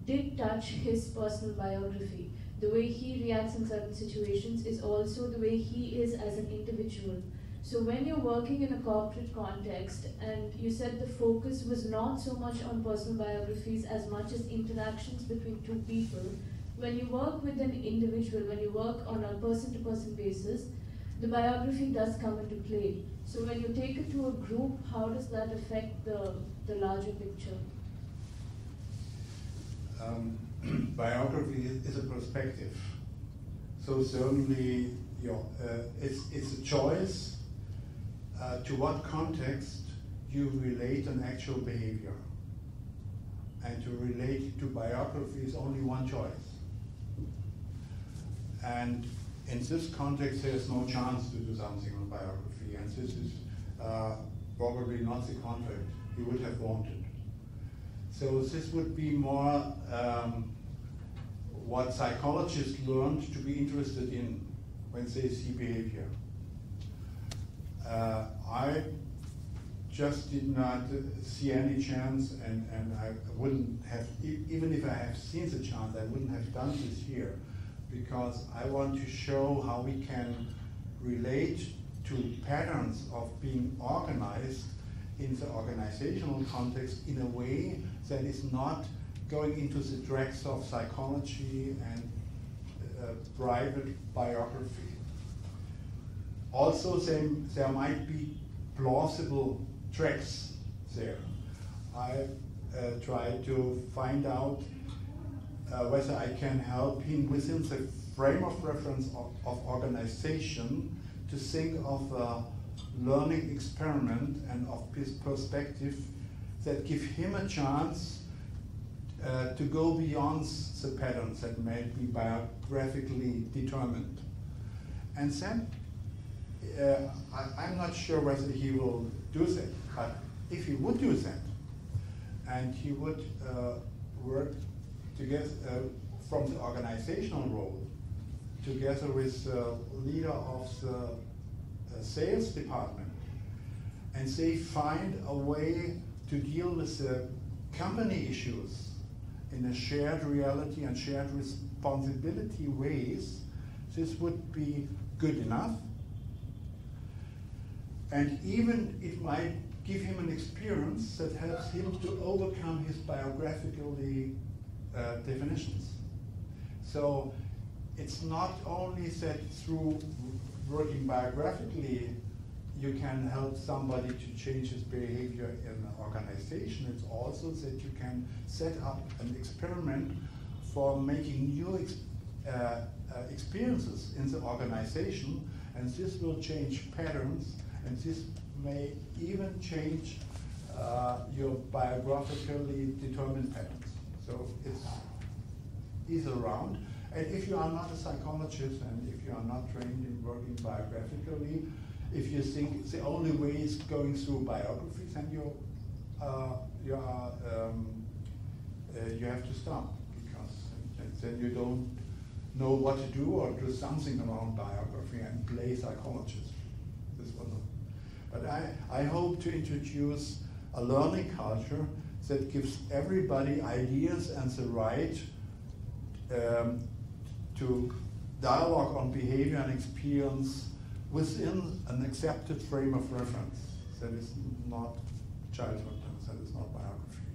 did touch his personal biography. The way he reacts in certain situations is also the way he is as an individual. So when you're working in a corporate context, and you said the focus was not so much on personal biographies as much as interactions between two people, when you work with an individual, when you work on a person-to-person basis, the biography does come into play. So when you take it to a group, how does that affect the, the larger picture? Um, biography is, is a perspective. So certainly, you know, uh, it's, it's a choice. Uh, to what context you relate an actual behavior. And to relate to biography is only one choice. And in this context, there's no chance to do something on biography. And this is uh, probably not the context you would have wanted. So this would be more um, what psychologists learned to be interested in when they see behavior. Uh, I just did not see any chance, and, and I wouldn't have, even if I have seen the chance, I wouldn't have done this here, because I want to show how we can relate to patterns of being organized in the organizational context in a way that is not going into the dregs of psychology and uh, private biography. Also, they, there might be plausible tracks there. I uh, try to find out uh, whether I can help him within the frame of reference of, of organization to think of a learning experiment and of his perspective that give him a chance uh, to go beyond the patterns that may be biographically determined. And then, Uh, I, I'm not sure whether he will do that, but if he would do that, and he would uh, work together uh, from the organizational role, together with the leader of the sales department, and they find a way to deal with the company issues in a shared reality and shared responsibility ways. This would be good enough. And even it might give him an experience that helps him to overcome his biographical uh, definitions. So it's not only that through working biographically you can help somebody to change his behavior in an organization, it's also that you can set up an experiment for making new ex uh, uh, experiences in the organization, and this will change patterns, and this may even change uh, your biographically determined patterns. So it's either round. And if you are not a psychologist and if you are not trained in working biographically, if you think the only way is going through biographies, then you uh, you are um, uh, you have to stop, because then you don't know what to do or do something around biography and play psychologist. This was a, but I I hope to introduce a learning culture that gives everybody ideas and the right um, to dialogue on behavior and experience within an accepted frame of reference that is not childhood, that is not biography.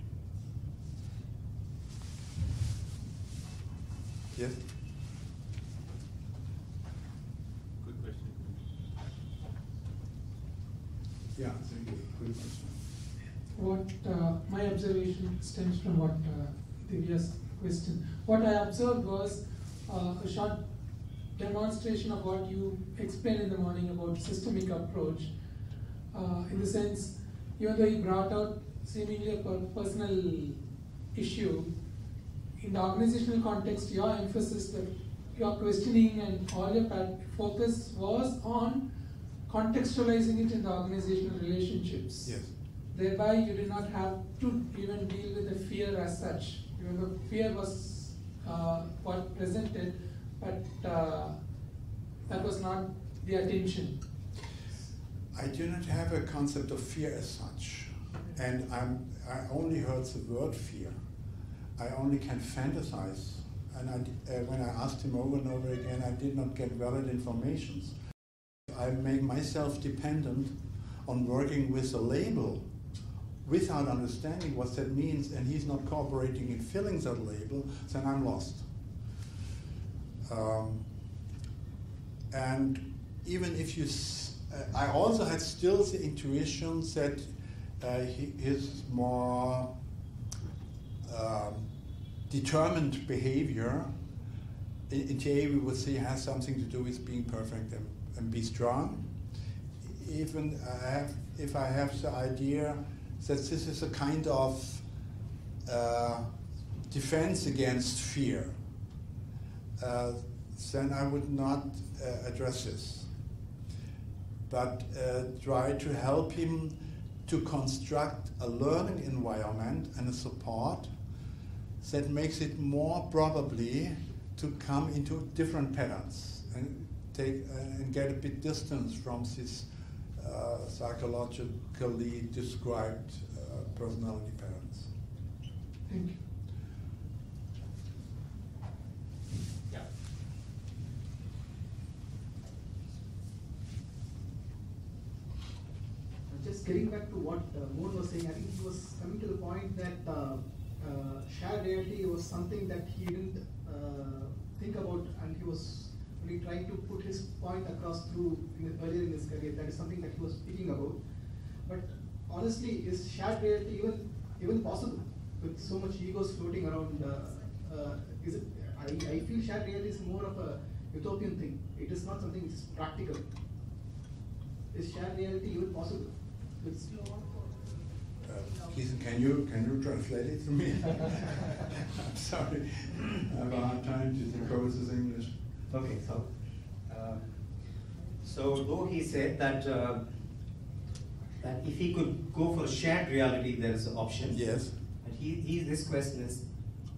Yes? Good question. Yeah, thank you. Good question. What uh, my observation stems from what uh, Divya's question. What I observed was uh, a short demonstration of what you explained in the morning about systemic approach, uh, in the sense, even though you brought out seemingly a personal issue, in the organizational context, your emphasis, that your questioning and all your focus was on contextualizing it in the organizational relationships. Yes. Thereby, you did not have to even deal with the fear as such. Even though fear was uh, what presented, but uh, that was not the attention. I do not have a concept of fear as such. And I'm, I only heard the word fear. I only can fantasize. And I, uh, when I asked him over and over again, I did not get valid information. I make myself dependent on working with a label without understanding what that means, and he's not cooperating in filling that label, then I'm lost. Um, and even if you, s uh, I also had still the intuition that uh, he, his more um, determined behavior, in, in T A we would say, has something to do with being perfect and, and be strong. Even I have, if I have the idea that this is a kind of uh, defense against fear, Uh, then I would not uh, address this, but uh, try to help him to construct a learning environment and a support that makes it more probably to come into different patterns and take uh, and get a bit distance from this uh, psychologically described uh, personality patterns. Thank you. Just getting back to what uh, Mohan was saying, I think he was coming to the point that uh, uh, shared reality was something that he didn't uh, think about, and he was really trying to put his point across through in, earlier in his career. That is something that he was speaking about. But honestly, is shared reality even even possible with so much egos floating around? Uh, uh, is it? I, I feel shared reality is more of a utopian thing. It is not something that's practical. Is shared reality even possible? Uh, Gieson, can you can you translate it to me? I'm sorry, I have a hard time to compose this English. Okay, so uh, so though he said that uh, that if he could go for shared reality, there is an option. Yes. But he, he, his question is: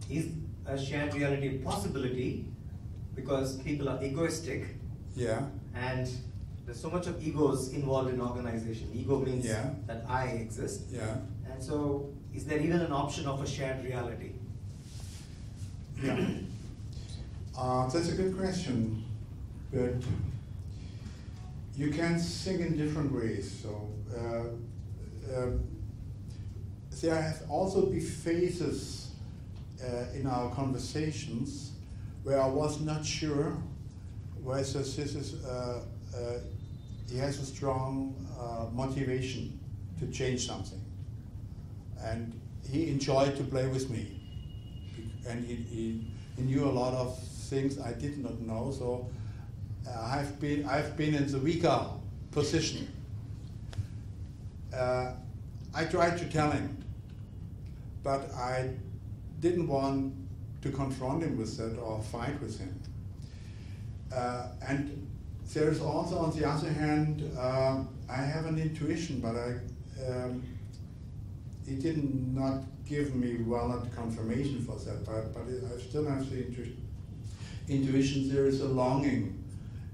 is a shared reality a possibility because people are egoistic. Yeah. And there's so much of egos involved in organization. Ego means yeah. that I exist. Yeah. And so, is there even an option of a shared reality? Yeah. Uh, that's a good question, but you can sing in different ways. So uh, uh, there have also been phases uh, in our conversations where I was not sure whether this is uh, uh, he has a strong uh, motivation to change something, and he enjoyed to play with me, and he, he, he knew a lot of things I did not know. So uh, I've been I've been in the weaker position. Uh, I tried to tell him, but I didn't want to confront him with that or fight with him. Uh, and there is also, on the other hand, uh, I have an intuition, but I um, he didn't not give me valid confirmation for that, but, but I still have the intu intuition. There is a longing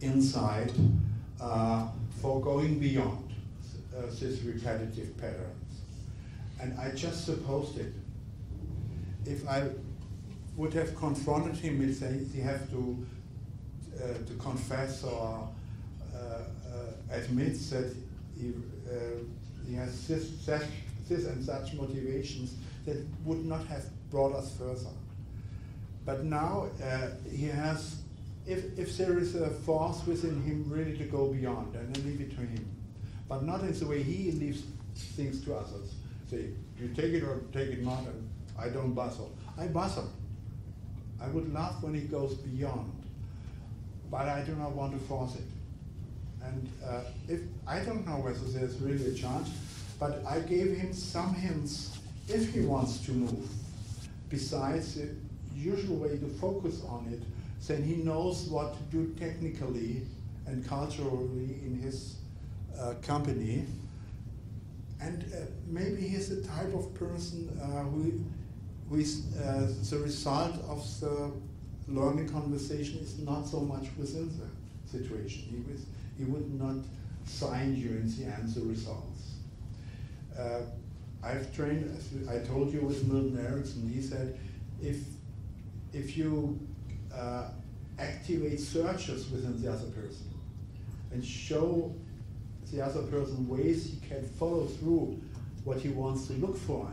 inside uh, for going beyond uh, this repetitive pattern. And I just supposed it. If I would have confronted him with saying he have to uh, to confess or uh, uh, admit that he, uh, he has this, that, this and such motivations, that would not have brought us further. But now uh, he has, if, if there is a force within him really to go beyond, and then leave it to him. But not in the way he leaves things to others. Say, you take it or take it not, and I don't bustle. I bustle. I would love when it goes beyond, but I do not want to force it. And uh, if I don't know whether there's really a chance, but I gave him some hints if he wants to move. Besides the usual way to focus on it, then he knows what to do technically and culturally in his uh, company. And uh, maybe he's the type of person uh, who, who is uh, the result of the learning conversation is not so much within the situation. He, was, he would not sign you in the end the results. Uh, I've trained, as I told you, with Milton Erickson. He said, if, if you uh, activate searches within the other person and show the other person ways he can follow through what he wants to look for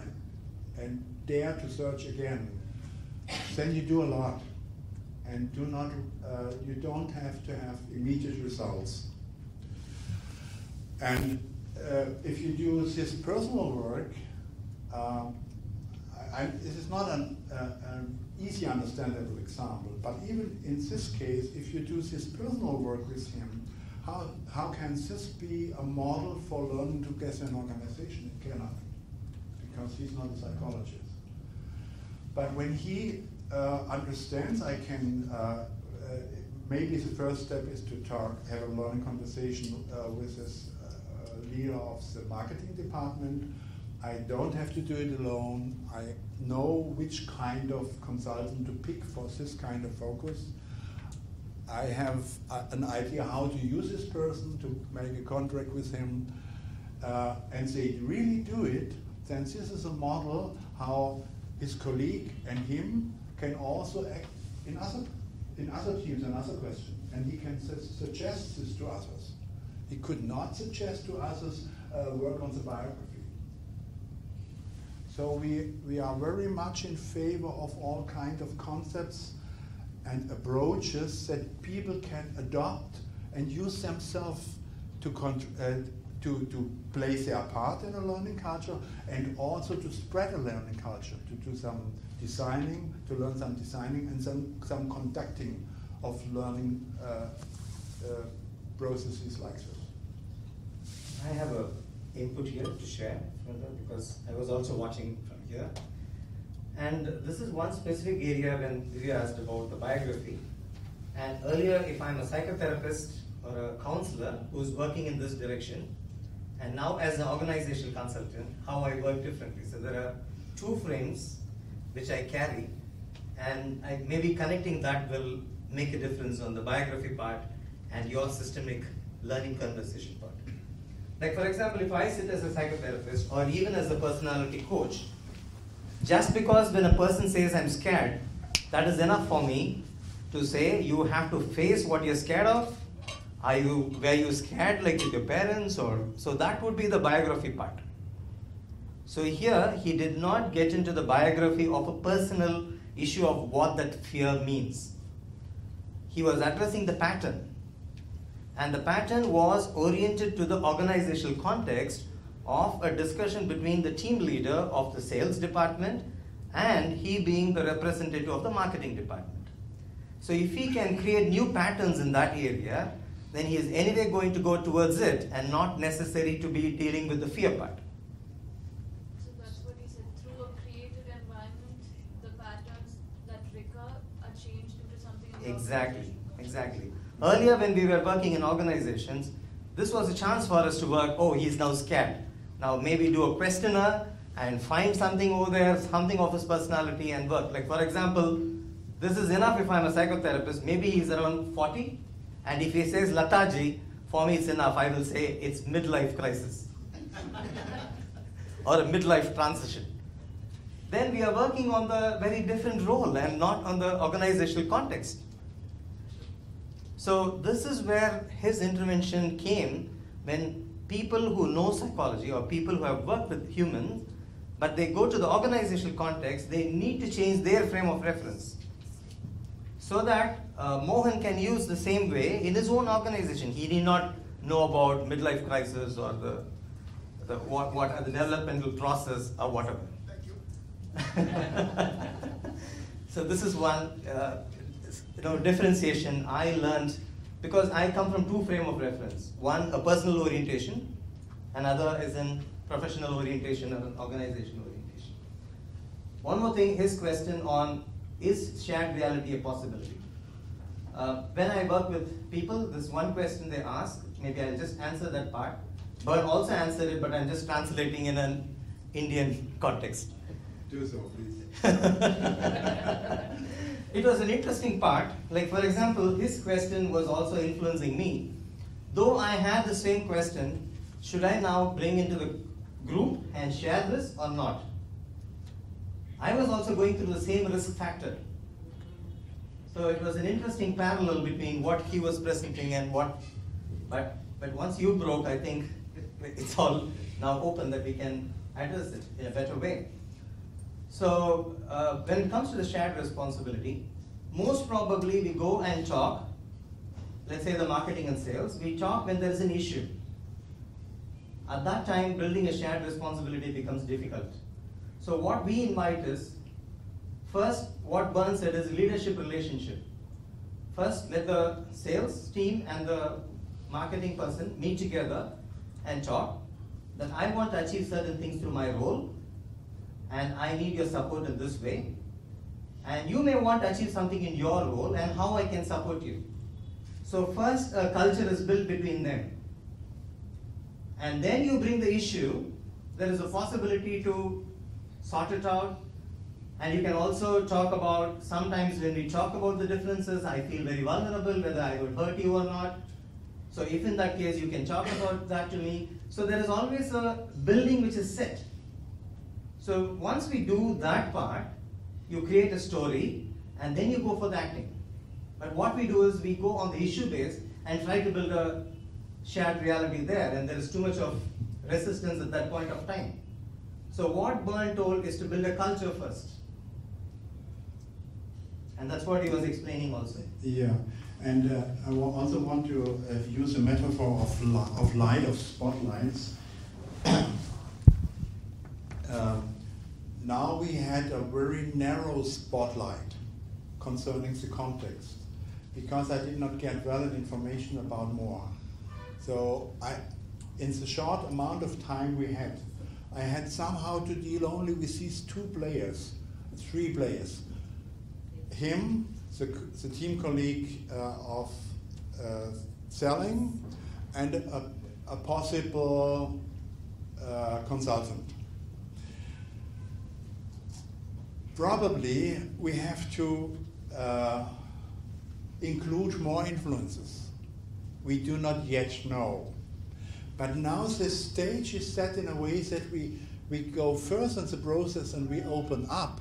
and dare to search again, then you do a lot. And do not, uh, you don't have to have immediate results. And Uh, if you do this personal work, uh, I, I, this is not an, uh, an easy understandable example, but even in this case, if you do this personal work with him, how, how can this be a model for learning together in an organization? It cannot, because he's not a psychologist. But when he uh, understands, I can, uh, uh, maybe the first step is to talk, have a learning conversation uh, with his leader of the marketing department. I don't have to do it alone. I know which kind of consultant to pick for this kind of focus. I have a, an idea how to use this person to make a contract with him. Uh, and they really do it, then this is a model how his colleague and him can also act in other, in other teams and other questions. And he can su suggest this to others. He could not suggest to others uh, work on the biography. So we, we are very much in favor of all kinds of concepts and approaches that people can adopt and use themselves to, uh, to, to play their part in a learning culture, and also to spread a learning culture, to do some designing, to learn some designing and some, some conducting of learning uh, uh, processes like this. I have an input here to share further, because I was also watching from here. And this is one specific area when Divya asked about the biography. And earlier, if I'm a psychotherapist or a counselor who's working in this direction, and now as an organizational consultant, how I work differently. So there are two frames which I carry, and I, maybe connecting that will make a difference on the biography part and your systemic learning conversation part. Like, for example, if I sit as a psychotherapist or even as a personality coach, just because when a person says I'm scared, that is enough for me to say you have to face what you're scared of. Are you, were you scared like with your parents or, so that would be the biography part. So here he did not get into the biography of a personal issue of what that fear means. He was addressing the pattern, and the pattern was oriented to the organizational context of a discussion between the team leader of the sales department and he being the representative of the marketing department. So if he can create new patterns in that area, then he is anyway going to go towards it and not necessary to be dealing with the fear part. So that's what he said, through a creative environment, the patterns that recur are changed into something else. Exactly, exactly. Earlier when we were working in organizations, this was a chance for us to work, oh, he's now scared. Now maybe do a questionnaire and find something over there, something of his personality and work. Like for example, this is enough if I'm a psychotherapist, maybe he's around forty, and if he says lethargy, for me it's enough. I will say it's midlife crisis or a midlife transition. Then we are working on the very different role and not on the organizational context. So this is where his intervention came, when people who know psychology or people who have worked with humans, but they go to the organizational context, they need to change their frame of reference. So that uh, Mohan can use the same way in his own organization. He did not know about midlife crisis or the, the, what, what are the developmental process or whatever. Thank you. So this is one uh, you know, differentiation I learned, because I come from two frames of reference. One, a personal orientation, another is in professional orientation or an organizational orientation. One more thing, his question on, is shared reality a possibility? Uh, when I work with people, this one question they ask, maybe I'll just answer that part. Bern also answered it, but I'm just translating in an Indian context. Do so, please. It was an interesting part. Like for example, his question was also influencing me. Though I had the same question, should I now bring into the group and share this or not? I was also going through the same risk factor. So it was an interesting parallel between what he was presenting and what, but, but once you broke, I think it's all now open that we can address it in a better way. So uh, when it comes to the shared responsibility, most probably we go and talk, let's say the marketing and sales, we talk when there is an issue. At that time, building a shared responsibility becomes difficult. So what we invite is, first, what Bern said is leadership relationship. First, let the sales team and the marketing person meet together and talk that I want to achieve certain things through my role, and I need your support in this way. And you may want to achieve something in your role and how I can support you. So first, a culture is built between them. And then you bring the issue, there is a possibility to sort it out, and you can also talk about, sometimes when we talk about the differences, I feel very vulnerable, whether I would hurt you or not. So if in that case, you can talk about that to me. So there is always a building which is set. So once we do that part, you create a story, and then you go for the acting. But what we do is we go on the issue base and try to build a shared reality there, and there is too much of resistance at that point of time. So what Bern told is to build a culture first. And that's what he was explaining also. Yeah, and uh, I also want to uh, use a metaphor of, li of light, of spotlights. uh, now we had a very narrow spotlight concerning the context, because I did not get valid information about more. So I, in the short amount of time we had, I had somehow to deal only with these two players, three players. Him, the, the team colleague uh, of uh, selling, and a, a possible uh, consultant. Probably we have to uh, include more influences. We do not yet know. But now the stage is set in a way that we, we go further in the process and we open up.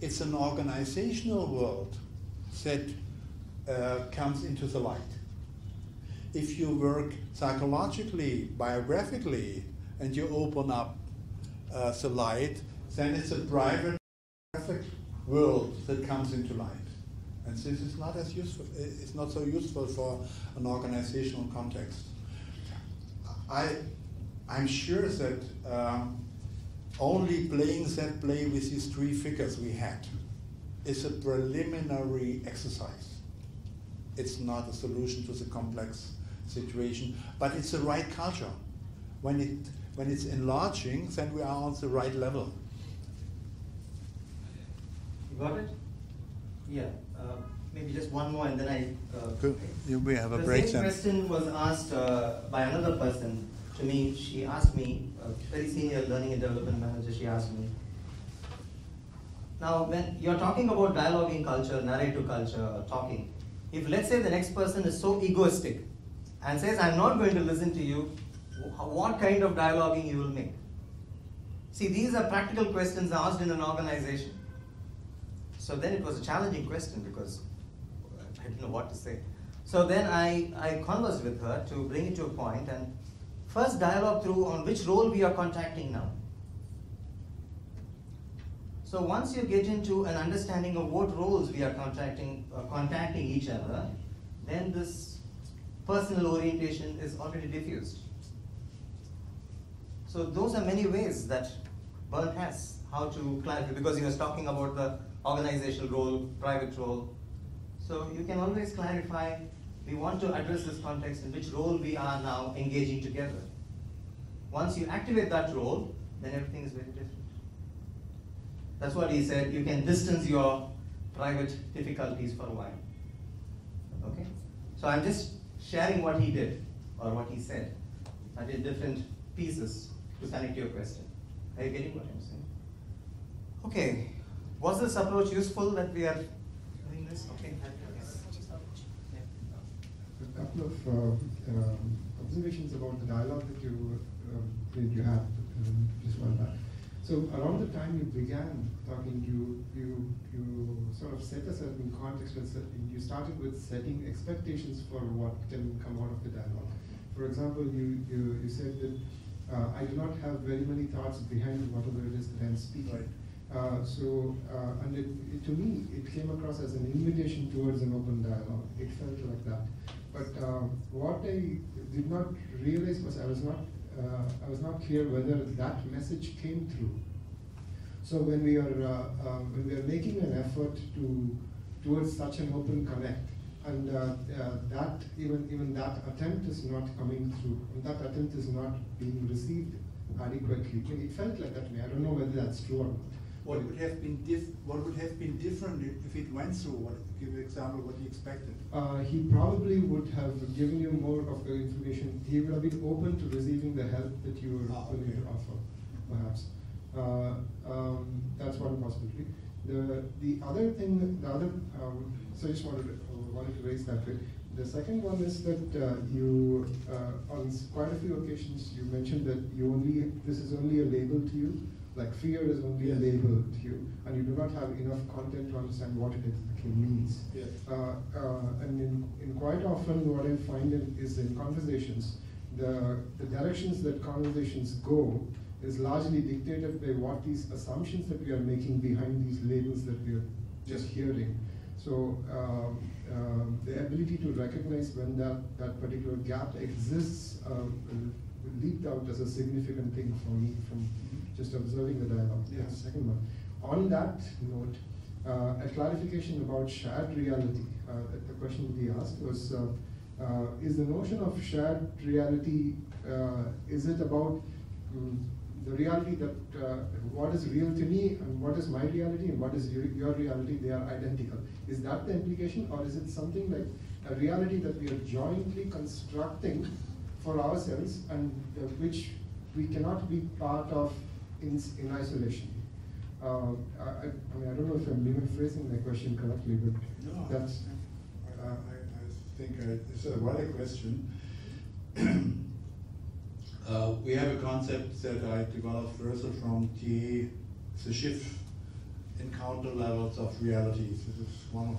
It's an organizational world that uh, comes into the light. If you work psychologically, biographically, and you open up uh, the light, then it's a private world that comes into light. And this is not as useful, it's not so useful for an organizational context. I, I'm sure that um, only playing that play with these three figures we had is a preliminary exercise. It's not a solution to the complex situation, but it's the right culture. When it, when it's enlarging, then we are on the right level. You got it? Yeah. Uh, maybe just one more, and then I. Uh, Good. We have a break. The same question was asked uh, by another person to me. She asked me, a very senior learning and development manager. She asked me. Now, when you're talking about dialoguing culture, narrative culture, talking, if let's say the next person is so egoistic and says, "I'm not going to listen to you," what kind of dialoguing you will make? See, these are practical questions asked in an organization. So then it was a challenging question because I didn't know what to say. So then I, I conversed with her to bring it to a point and first dialogue through on which role we are contracting now. So once you get into an understanding of what roles we are contracting, uh, contacting each other, then this personal orientation is already diffused. So those are many ways that Bernhardt has how to clarify, because he was talking about the organizational role, private role. So you can always clarify, we want to address this context in which role we are now engaging together. Once you activate that role, then everything is very different. That's what he said, you can distance your private difficulties for a while. Okay? So I'm just sharing what he did, or what he said. I did different pieces to connect to your question. Are you getting what I'm saying? Okay. Was this approach useful that we are doing this? Okay. A couple of uh, um, observations about the dialogue that you uh, you have um, just one back. So around the time you began talking, you you you sort of set a certain context. You started with setting expectations for what can come out of the dialogue. For example, you you, you said that uh, I do not have very many thoughts behind whatever it is that I'm speaking. Right. Uh, so, uh, and it, it, to me, it came across as an invitation towards an open dialogue. It felt like that. But uh, what I did not realize was I was not, uh, I was not clear whether that message came through. So when we are, uh, uh, when we are making an effort to towards such an open connect, and uh, uh, that even even that attempt is not coming through, and that attempt is not being received adequately. It felt like that to me. I don't know whether that's true or not. What would have been diff What would have been different if it went through? What, give an example of what he expected. Uh, he probably would have given you more of the information. He would have been open to receiving the help that you were ah, willing okay. to offer, perhaps. Uh, um, that's one possibility. The the other thing, the other. Um, so I just wanted to, uh, wanted to raise that bit. The second one is that uh, you, uh, on quite a few occasions, you mentioned that you only this is only a label to you. Like fear is only yes. a label to you, and you do not have enough content to understand what it exactly means. Yes. Uh, uh, and in, in quite often what I find in, is in conversations, the, the directions that conversations go is largely dictated by what these assumptions that we are making behind these labels that we are just hearing. So um, um, the ability to recognize when that, that particular gap exists um, leaped out as a significant thing for me from just observing the dialogue. Yeah, the second one. On that note, uh, a clarification about shared reality. Uh, the question we asked was, uh, uh, is the notion of shared reality, uh, is it about um, the reality that uh, what is real to me and what is my reality and what is your, your reality, they are identical. Is that the implication, or is it something like a reality that we are jointly constructing for ourselves and uh, which we cannot be part of In, in isolation? Uh, I, I mean, I don't know if I'm even phrasing my question correctly, but no, that's, uh, I think I, this is a wider question. uh, we have a concept that I developed further from T A, the shift in counter levels of realities. This is one of,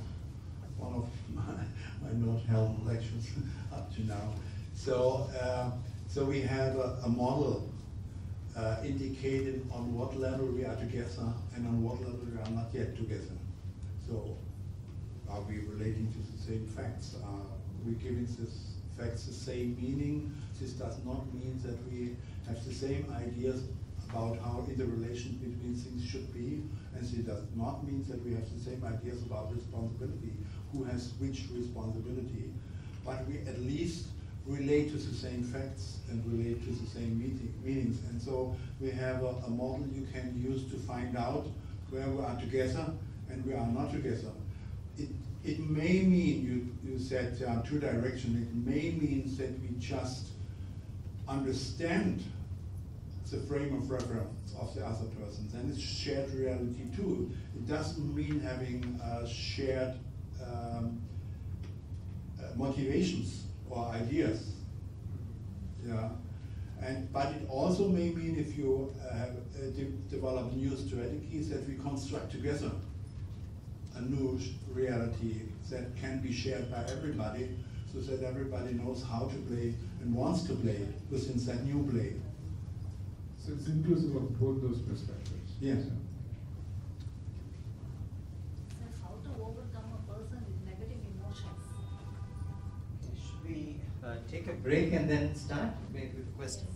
one of my, my not-held lectures up to now. So, uh, so we have a, a model uh, indicated on what level we are together and on what level we are not yet together. So, are we relating to the same facts? Are we giving these facts the same meaning? This does not mean that we have the same ideas about how the relation between things should be, and it does not mean that we have the same ideas about responsibility, who has which responsibility. But we at least relate to the same facts and relate to the same meeting, meanings. And so we have a, a model you can use to find out where we are together and we are not together. It, it may mean, you, you said uh, two directions, it may mean that we just understand the frame of reference of the other person. Then it's shared reality too. It doesn't mean having uh, shared um, uh, motivations or ideas. Yeah. And, but it also may mean if you uh, de develop new strategies that we construct together a new reality that can be shared by everybody so that everybody knows how to play and wants to play within that new play. So it's inclusive of both those perspectives. Yes. Yeah. So how to overcome a person with negative emotions? Should we uh, take a break and then start maybe with a question?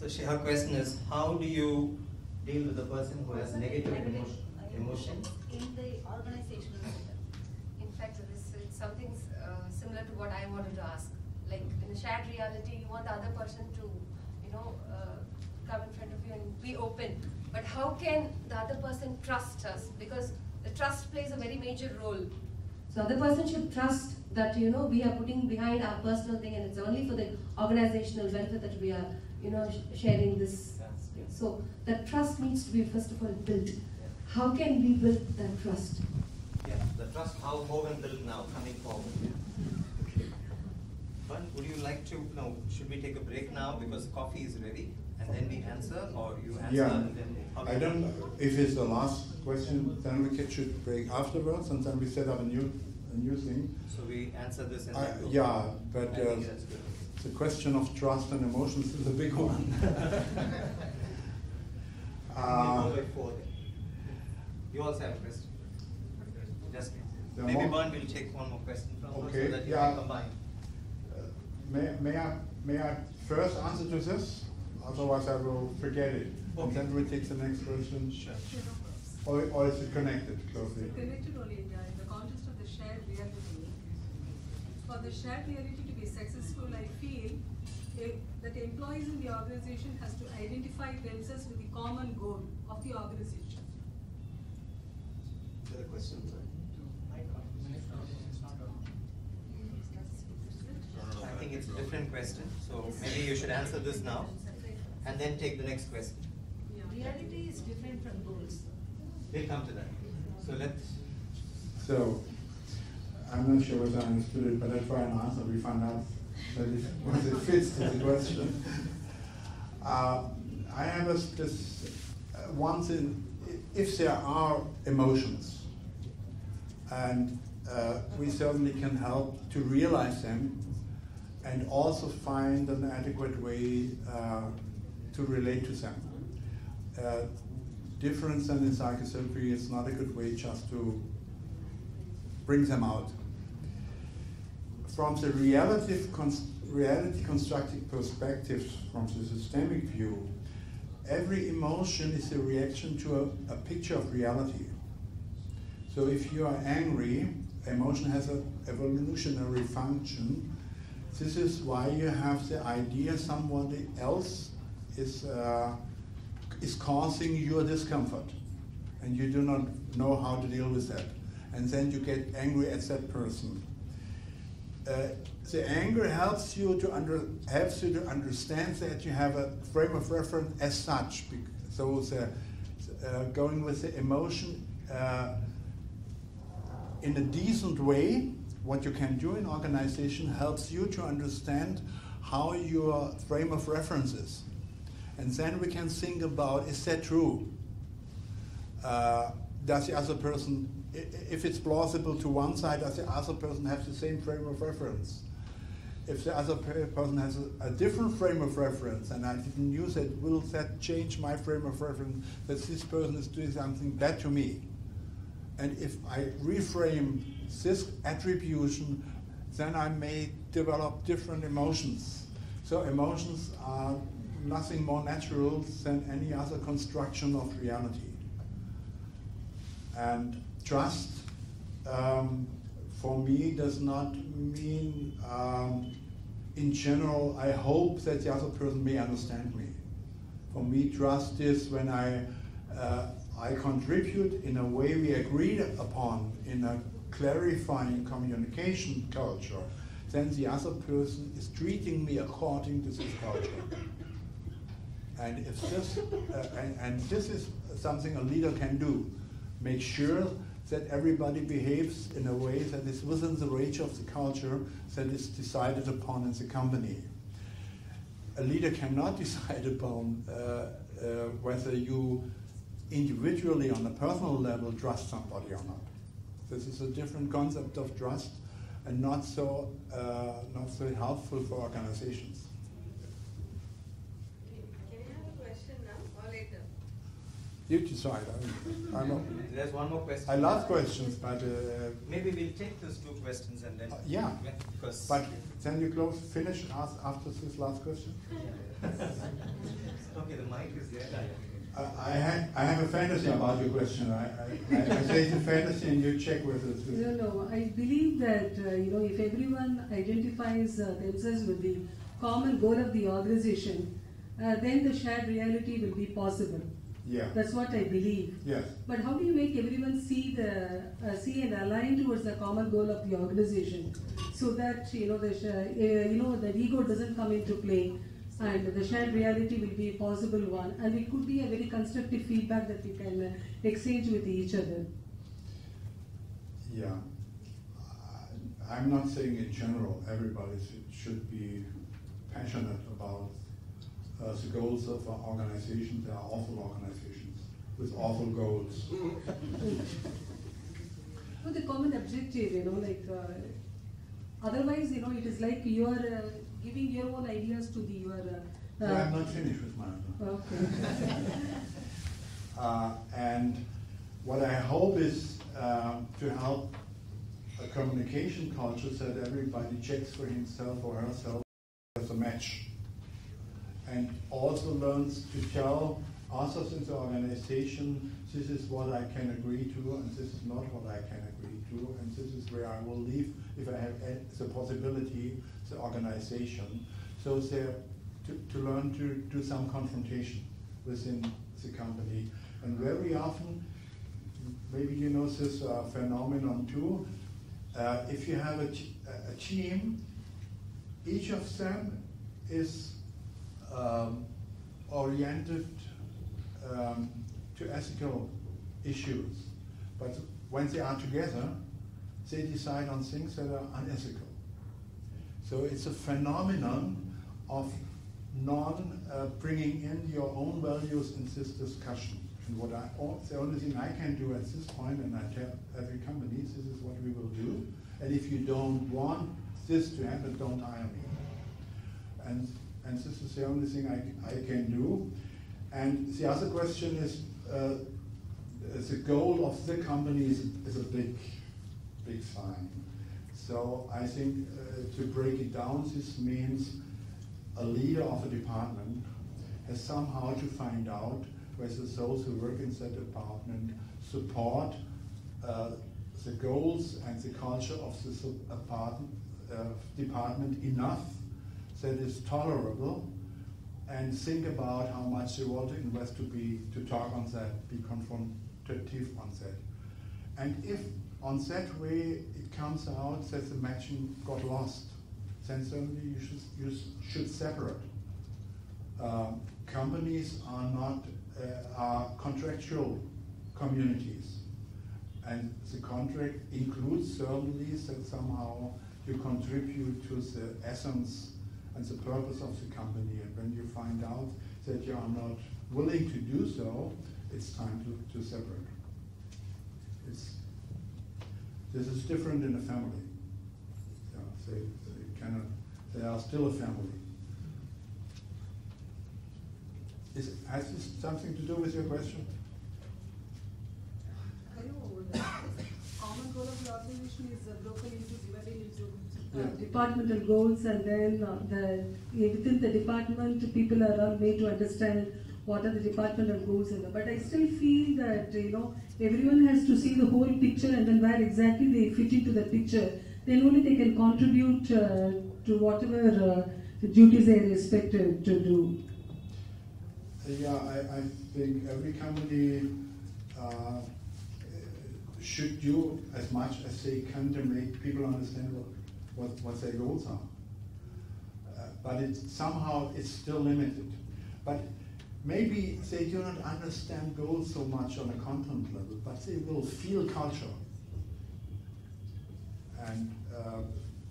Yes. So her question is, how do you deal with a person who has person negative, negative emotions? Emotions in the organizational level. In fact, this is something uh, similar to what I wanted to ask. Like in a shared reality, you want the other person to, you know, uh, come in front of you and be open. But how can the other person trust us? Because the trust plays a very major role. So the other person should trust that, you know, we are putting behind our personal thing, and it's only for the organizational benefit that we are, you know, sh sharing this. So that trust needs to be first of all built. How can we build that trust? Yeah, the trust, how Mohan build now, coming forward. Okay. But would you like to, no, should we take a break now because coffee is ready and then we answer, or you answer yeah. and then... How I don't know, if it's the last question, then we should break afterwards and then we set up a new a new thing. So we answer this and I, then go Yeah, but uh, the question of trust and emotions is a big one. uh, You also have a question. Just maybe Bern will take one more question from us okay. so that you yeah. can combine. Uh, may, may, I, may I first answer to this? Otherwise I will forget it. Okay. And then we take the next question. Sure. Or, or is it connected closely? It's connected only in the context of the shared reality. For the shared reality to be successful, I feel if, that the employees in the organization has to identify themselves with the common goal of the organization. The question, I think it's a different question, so maybe you should answer this now and then take the next question. Reality is different from goals. We'll come to that. So let's. So, I'm not sure whether I understood it, but I'll try and answer. We find out that it, once it fits to the question. Uh, I have a, this uh, once in. If there are emotions, and uh, we certainly can help to realize them and also find an adequate way uh, to relate to them. Uh, difference than in psychotherapy, it's not a good way just to bring them out. From the reality, const reality constructive perspective, from the systemic view, every emotion is a reaction to a, a picture of reality. So if you are angry, emotion has an evolutionary function. This is why you have the idea someone else is, uh, is causing your discomfort, and you do not know how to deal with that. And then you get angry at that person. Uh, the anger helps you to under, helps you to understand that you have a frame of reference as such. So the, uh, going with the emotion uh, in a decent way what you can do in organization helps you to understand how your frame of reference is. And then we can think about, is that true? Uh, does the other person, if it's plausible to one side, does the other person have the same frame of reference? If the other person has a, a different frame of reference and I didn't use it, will that change my frame of reference that this person is doing something bad to me? And if I reframe this attribution, then I may develop different emotions. So emotions are nothing more natural than any other construction of reality. And trust, um, for me, does not mean, um, in general, I hope that the other person may understand me. For me, trust is when I, uh, I contribute in a way we agreed upon in a clarifying communication culture, then the other person is treating me according to this culture. And, if this, uh, and, and this is something a leader can do, make sure that everybody behaves in a way that is within the range of the culture that is decided upon in the company. A leader cannot decide upon uh, uh, whether you individually on a personal level trust somebody or not. This is a different concept of trust and not so, uh, not so helpful for organizations. Can I have a question now or later? You decide. I'm, I'm a, There's one more question. I love questions, but... Uh, Maybe we'll take those two questions and then... Uh, yeah, because but then you close, finish and ask after this last question. Okay, the mic is there. Uh, I, ha I have a fantasy about your question. I, I, I say it's a fantasy and you check with it. No, no, I believe that uh, you know, if everyone identifies uh, themselves with the common goal of the organization, uh, then the shared reality will be possible. Yeah. That's what I believe. Yes. But how do you make everyone see the uh, see and align towards the common goal of the organization, so that you know the sh uh, you know the ego doesn't come into play, and the shared reality will be a possible one, and it could be a very constructive feedback that we can uh, exchange with each other. Yeah, uh, I'm not saying in general everybody should be passionate about. Uh, the goals of our organization, they are awful organizations with awful goals. Well, the common objective, you know, like, uh, otherwise, you know, it is like you are uh, giving your own ideas to the, your... Uh, uh, yeah, I'm not finished with mine. Okay. uh, and what I hope is uh, to help a communication culture so that everybody checks for himself or herself as a match. And also learns to tell others in the organization, this is what I can agree to, and this is not what I can agree to, and this is where I will leave if I have the possibility, the organization. So to, to learn to do some confrontation within the company. And very often, maybe you know this uh, phenomenon too, uh, if you have a, a team, each of them is Um, oriented um, to ethical issues, but when they are together, they decide on things that are unethical. So it's a phenomenon of non-bringing uh, in your own values in this discussion. And what I, the only thing I can do at this point, and I tell every company, this is what we will do, and if you don't want this to happen, don't hire me. And And this is the only thing I, I can do. And the other question is, uh, the goal of the company is, is a big, big sign. So I think uh, to break it down, this means a leader of a department has somehow to find out whether those who work in that department support uh, the goals and the culture of the department, uh, department enough that is tolerable, and think about how much they want to invest to be to talk on that, be confrontative on that. And if on that way it comes out that the matching got lost, then certainly you should, you should separate. Um, companies are not uh, are contractual communities, and the contract includes certainly that somehow you contribute to the essence and the purpose of the company. And when you find out that you are not willing to do so, it's time to, to separate. It's, this is different in a family. Yeah, they, they, cannot, they are still a family. Is, has this something to do with your question? Common goal of the organization is uh, broken into, divided into uh, yeah. departmental goals, and then uh, the, within the department, people are all made to understand what are the departmental goals. And but I still feel that you know everyone has to see the whole picture, and then where exactly they fit into the picture, then only they can contribute uh, to whatever uh, duties they are expected to do. Yeah, I, I think every company uh, should do as much as they can to make people understand what, what, what their goals are. Uh, but it's, somehow it's still limited. But maybe they do not understand goals so much on a content level, but they will feel culture. And uh,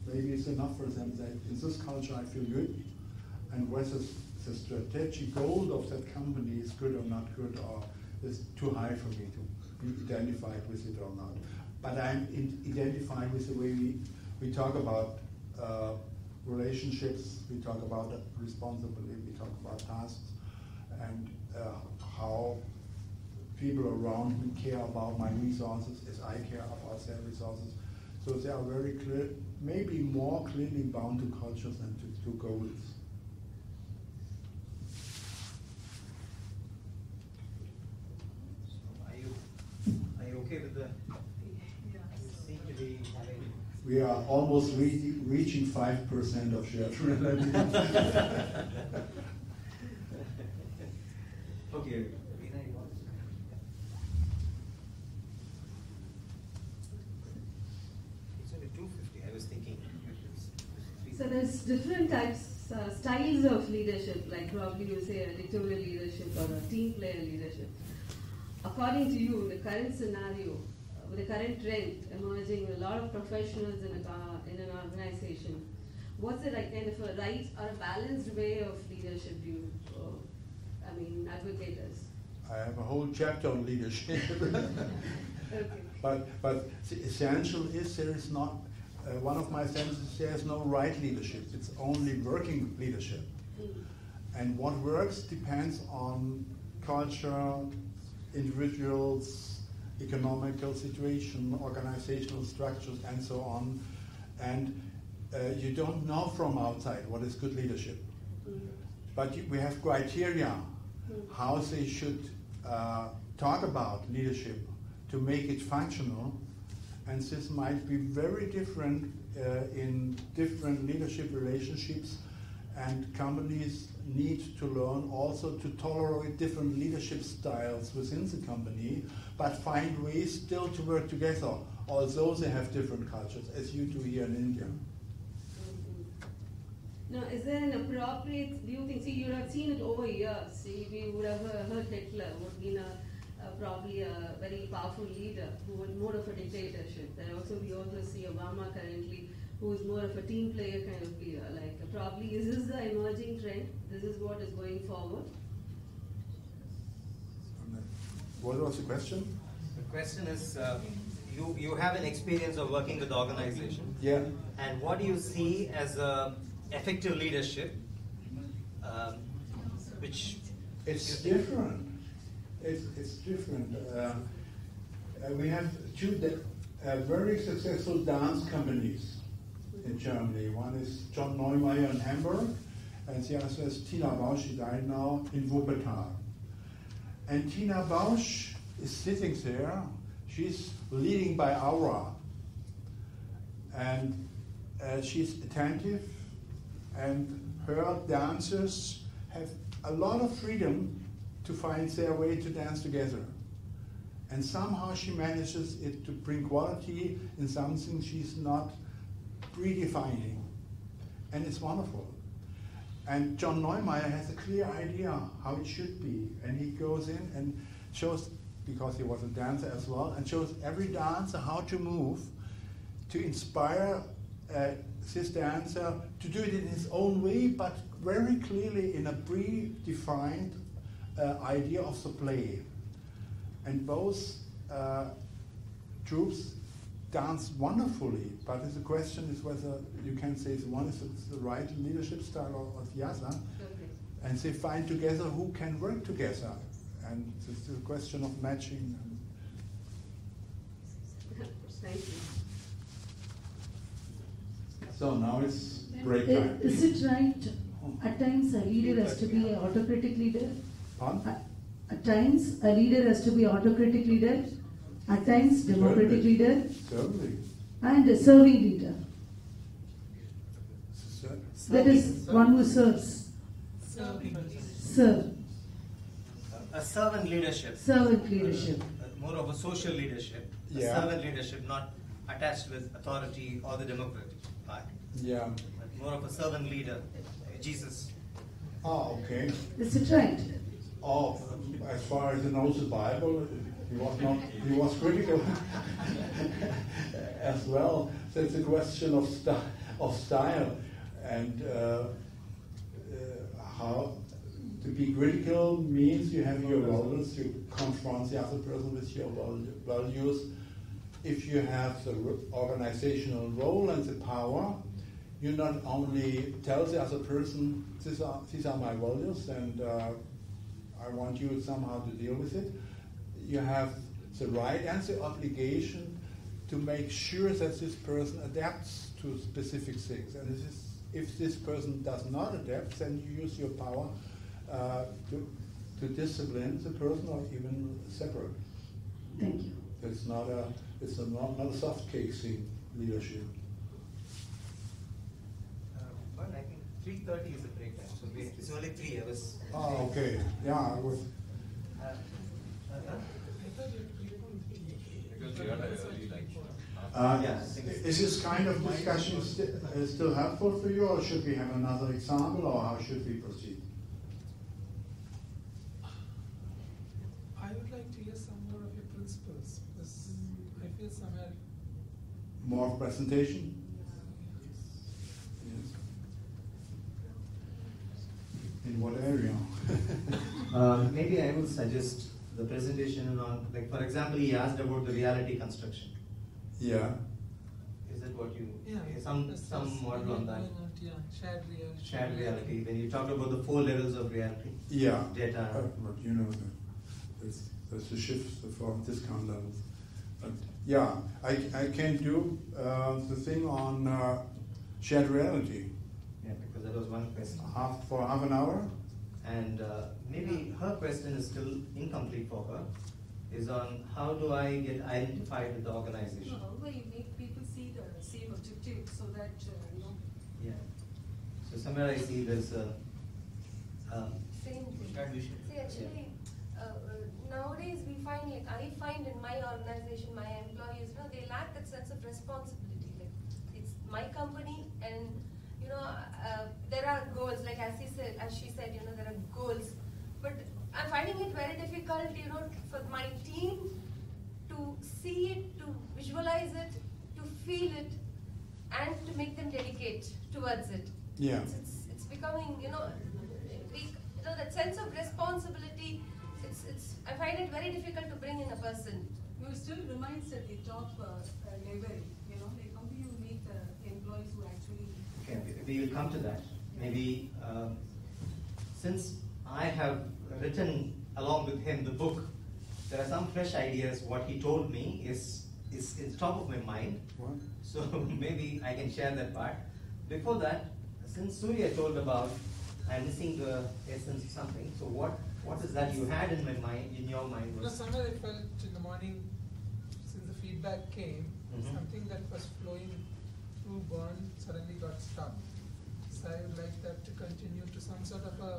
maybe it's enough for them that in this culture I feel good, and versus the strategic goal of that company is good or not good, or is too high for me to be identified with it or not. But I'm in identified with the way we, we talk about uh, relationships, we talk about responsibility, we talk about tasks, and uh, how people around me care about my resources as I care about their resources. So they are very clear, maybe more clearly bound to cultures and to, to goals. With the, seem to be having we are almost re reaching five percent of share. Okay. It's only two fifty. I was thinking. So there's different types, uh, styles of leadership. Like probably you say editorial leadership or a team player leadership. According to you, the current scenario, uh, the current trend emerging with a lot of professionals in, a, uh, in an organization, what's the right kind of a right or a balanced way of leadership you, uh, I mean, advocate us? I have a whole chapter on leadership. Okay. But, but the essential is there is not, uh, one of my sentences, there is no right leadership. It's only working leadership. Mm. And what works depends on culture, individuals, economical situation, organizational structures, and so on. And uh, you don't know from outside what is good leadership. Mm-hmm. But you, we have criteria, mm-hmm, how they should uh, talk about leadership to make it functional. And this might be very different uh, in different leadership relationships, and companies need to learn also to tolerate different leadership styles within the company, but find ways still to work together, although they have different cultures, as you do here in India. Mm-hmm. Now, is there an appropriate, do you think, see, you would have seen it over years, see, we would have heard Hitler would have been a, a, probably a very powerful leader, who was more of a dictatorship, and also we also see Obama currently, who is more of a team player kind of leader. Like uh, probably is this the emerging trend? This is what is going forward? What was the question? The question is, uh, you, you have an experience of working with organization. Yeah. And what do you see as a effective leadership? Um, which It's different. It's, it's different. Uh, we have two uh, very successful dance companies in Germany. One is John Neumeier in Hamburg, and the other is Pina Bausch, she died now, in Wuppertal. And Pina Bausch is sitting there, she's leading by aura, and uh, she's attentive, and her dancers have a lot of freedom to find their way to dance together. And somehow she manages it to bring quality in something she's not redefining, and it's wonderful. And John Neumeier has a clear idea how it should be, and he goes in and shows because he was a dancer as well, and shows every dancer how to move to inspire uh, this dancer to do it in his own way, but very clearly in a predefined uh, idea of the play. And both uh, troops dance wonderfully, but the question is whether you can say the one is the right leadership style or, or the other, okay. And they find together who can work together. And it's the question of matching. Thank you. So now it's break time. Is, is it right? Oh. At times, a leader has to be an autocratic leader. Pardon? At, at times, a leader has to be autocratic leader. At times, democratic Serving. leader. Serving. And a serving leader. Serving. That is Serving. one who serves. Serving. Serve. A servant leadership. Servant leadership. Uh, more of a social leadership. A yeah. servant leadership, not attached with authority or the democratic part. Yeah. But more of a servant leader. Uh, Jesus. Oh, okay. Is it right? Oh, as far as he knows the Bible, he was not. He was critical as well. So it's a question of st of style and uh, uh, how. To be critical means you have your values, you confront the other person with your values. If you have the organizational role and the power, you not only tell the other person, these are, these are my values and uh, I want you somehow to deal with it. You have the right and the obligation to make sure that this person adapts to specific things. And this is, if this person does not adapt, then you use your power Uh, to, to discipline the person or even separate. Thank you. It's not a, it's a, not, not a soft cake thing, leadership. Uh, but I think three thirty is the break time, so we, it's only three hours. Oh, okay. Yeah, I was. Uh, uh, because we had an early light. Uh, yes. Is this kind of discussion st still helpful for you, or should we have another example, or how should we proceed? More of presentation? Yes. In what area? uh, maybe I would suggest the presentation on, like, for example, he asked about the reality construction. Yeah. Is that what you? Yeah. Some some model on that. Yeah. Shared reality. Shared reality. When you talked about the four levels of reality. Yeah. Data. Uh, but you know, that's that's a shift from discount levels. But yeah, I, I can do uh, the thing on uh, shared reality. Yeah, because that was one question. Half, for half an hour? And uh, maybe her question is still incomplete for her, is on how do I get identified with the organization? No, well, you make people see the same objective so that, uh, you know. Yeah. So somewhere I see there's a... Um, same thing. See, actually, yeah. uh, nowadays we find it, I find in my organization, my employees, you know, they lack that sense of responsibility. Like, it's my company, and you know, uh, there are goals. Like as he said, as she said, you know, there are goals. But I'm finding it very difficult, you know, for my team to see it, to visualize it, to feel it, and to make them dedicate towards it. Yeah. It's, it's, it's becoming, you know, we, you know, that sense of responsibility. It's, it's, I find it very difficult to bring in a person. You still reminds at the top uh, level, you know, like how do you meet uh, the employees who actually... Okay, we will come to that. Maybe, uh, since I have written along with him the book, there are some fresh ideas. What he told me is, is, is top of my mind. What? So maybe I can share that part. Before that, since Surya told about I'm missing the essence of something, so what What is that you had in my mind, in your mind? Was no, somewhere I felt in the morning, since the feedback came, mm-hmm. something that was flowing through Bond suddenly got stuck. So I would like that to continue to some sort of a,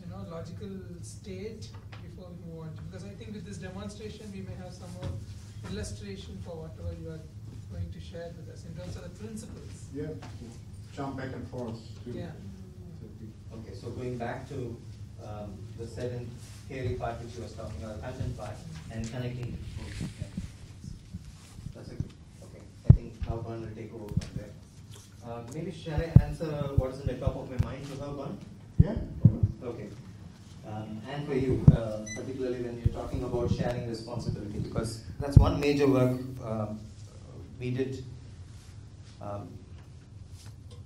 you know, logical state before we move on. Because I think with this demonstration, we may have some more illustration for whatever you are going to share with us in terms of the principles. Yeah, jump back and forth. Too. Yeah. Okay, so going back to um, the seven theory part which you was talking about, the content part, and connecting the both. That's it. Okay. I think now one will take over from there. Uh, maybe shall I answer what is in the top of my mind to her one? Yeah. Okay. Um, and for you, uh, particularly when you're talking about sharing responsibility, because that's one major work uh, we did. Um,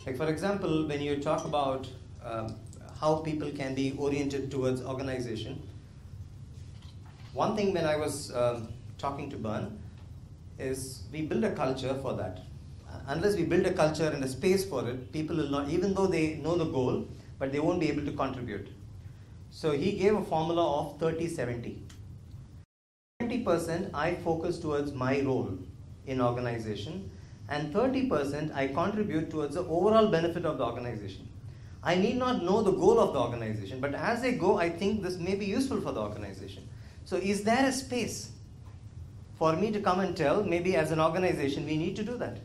like for example, when you talk about um, how people can be oriented towards organization, one thing when I was um, talking to Bern is we build a culture for that. Unless we build a culture and a space for it, people will not, even though they know the goal, but they won't be able to contribute. So he gave a formula of thirty seventy. seventy percent I focus towards my role in organization, and thirty percent I contribute towards the overall benefit of the organization. I need not know the goal of the organization, but as they go, I think this may be useful for the organization. So is there a space for me to come and tell, maybe as an organization, we need to do that?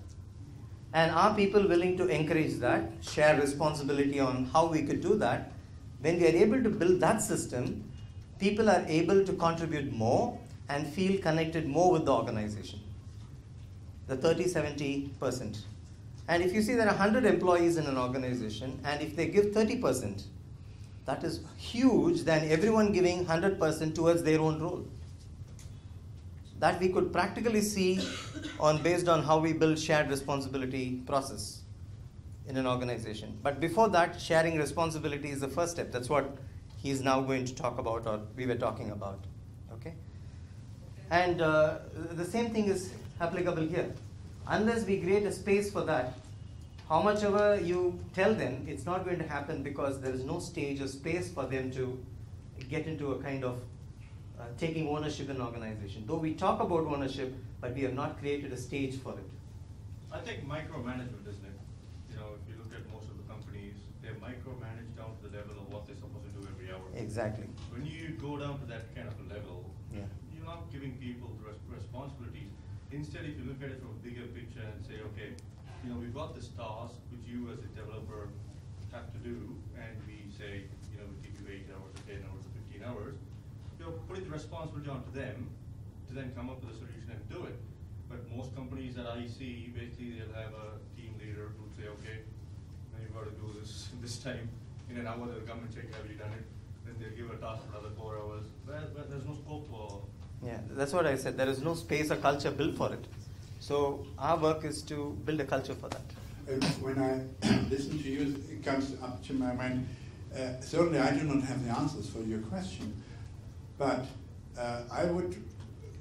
And are people willing to encourage that, share responsibility on how we could do that? When we are able to build that system, people are able to contribute more and feel connected more with the organization. The thirty seventy percent. And if you see there are one hundred employees in an organization, and if they give thirty percent, that is huge than everyone giving one hundred percent towards their own role. That we could practically see on based on how we build shared responsibility process in an organization. But before that, sharing responsibility is the first step. That's what he's now going to talk about, or we were talking about. Okay? And uh, the same thing is applicable here. Unless we create a space for that, how much ever you tell them, it's not going to happen because there is no stage or space for them to get into a kind of uh, taking ownership in an organization. Though we talk about ownership, but we have not created a stage for it. I think micromanagement is next. You know, if you look at most of the companies, they're micromanaged down to the level of what they're supposed to do every hour. Exactly. When you go down to that kind of a level, yeah. You're not giving people res responsibilities. Instead, if you look at it from a bigger picture and say, okay, you know, we've got this task which you as a developer have to do, and we say, you know, we give you eight hours, or ten hours, or fifteen hours, you know, put the responsibility onto them to then come up with a solution and do it. But most companies that I see, basically, they'll have a team leader who'll say, okay, now you've got to do this this time. In an hour, they'll come and check, have you done it? Then they'll give a task for another four hours. But, but there's no scope for. Yeah, that's what I said. There is no space or culture built for it. So our work is to build a culture for that. When I listen to you, it comes up to my mind. Uh, certainly, I do not have the answers for your question, but uh, I would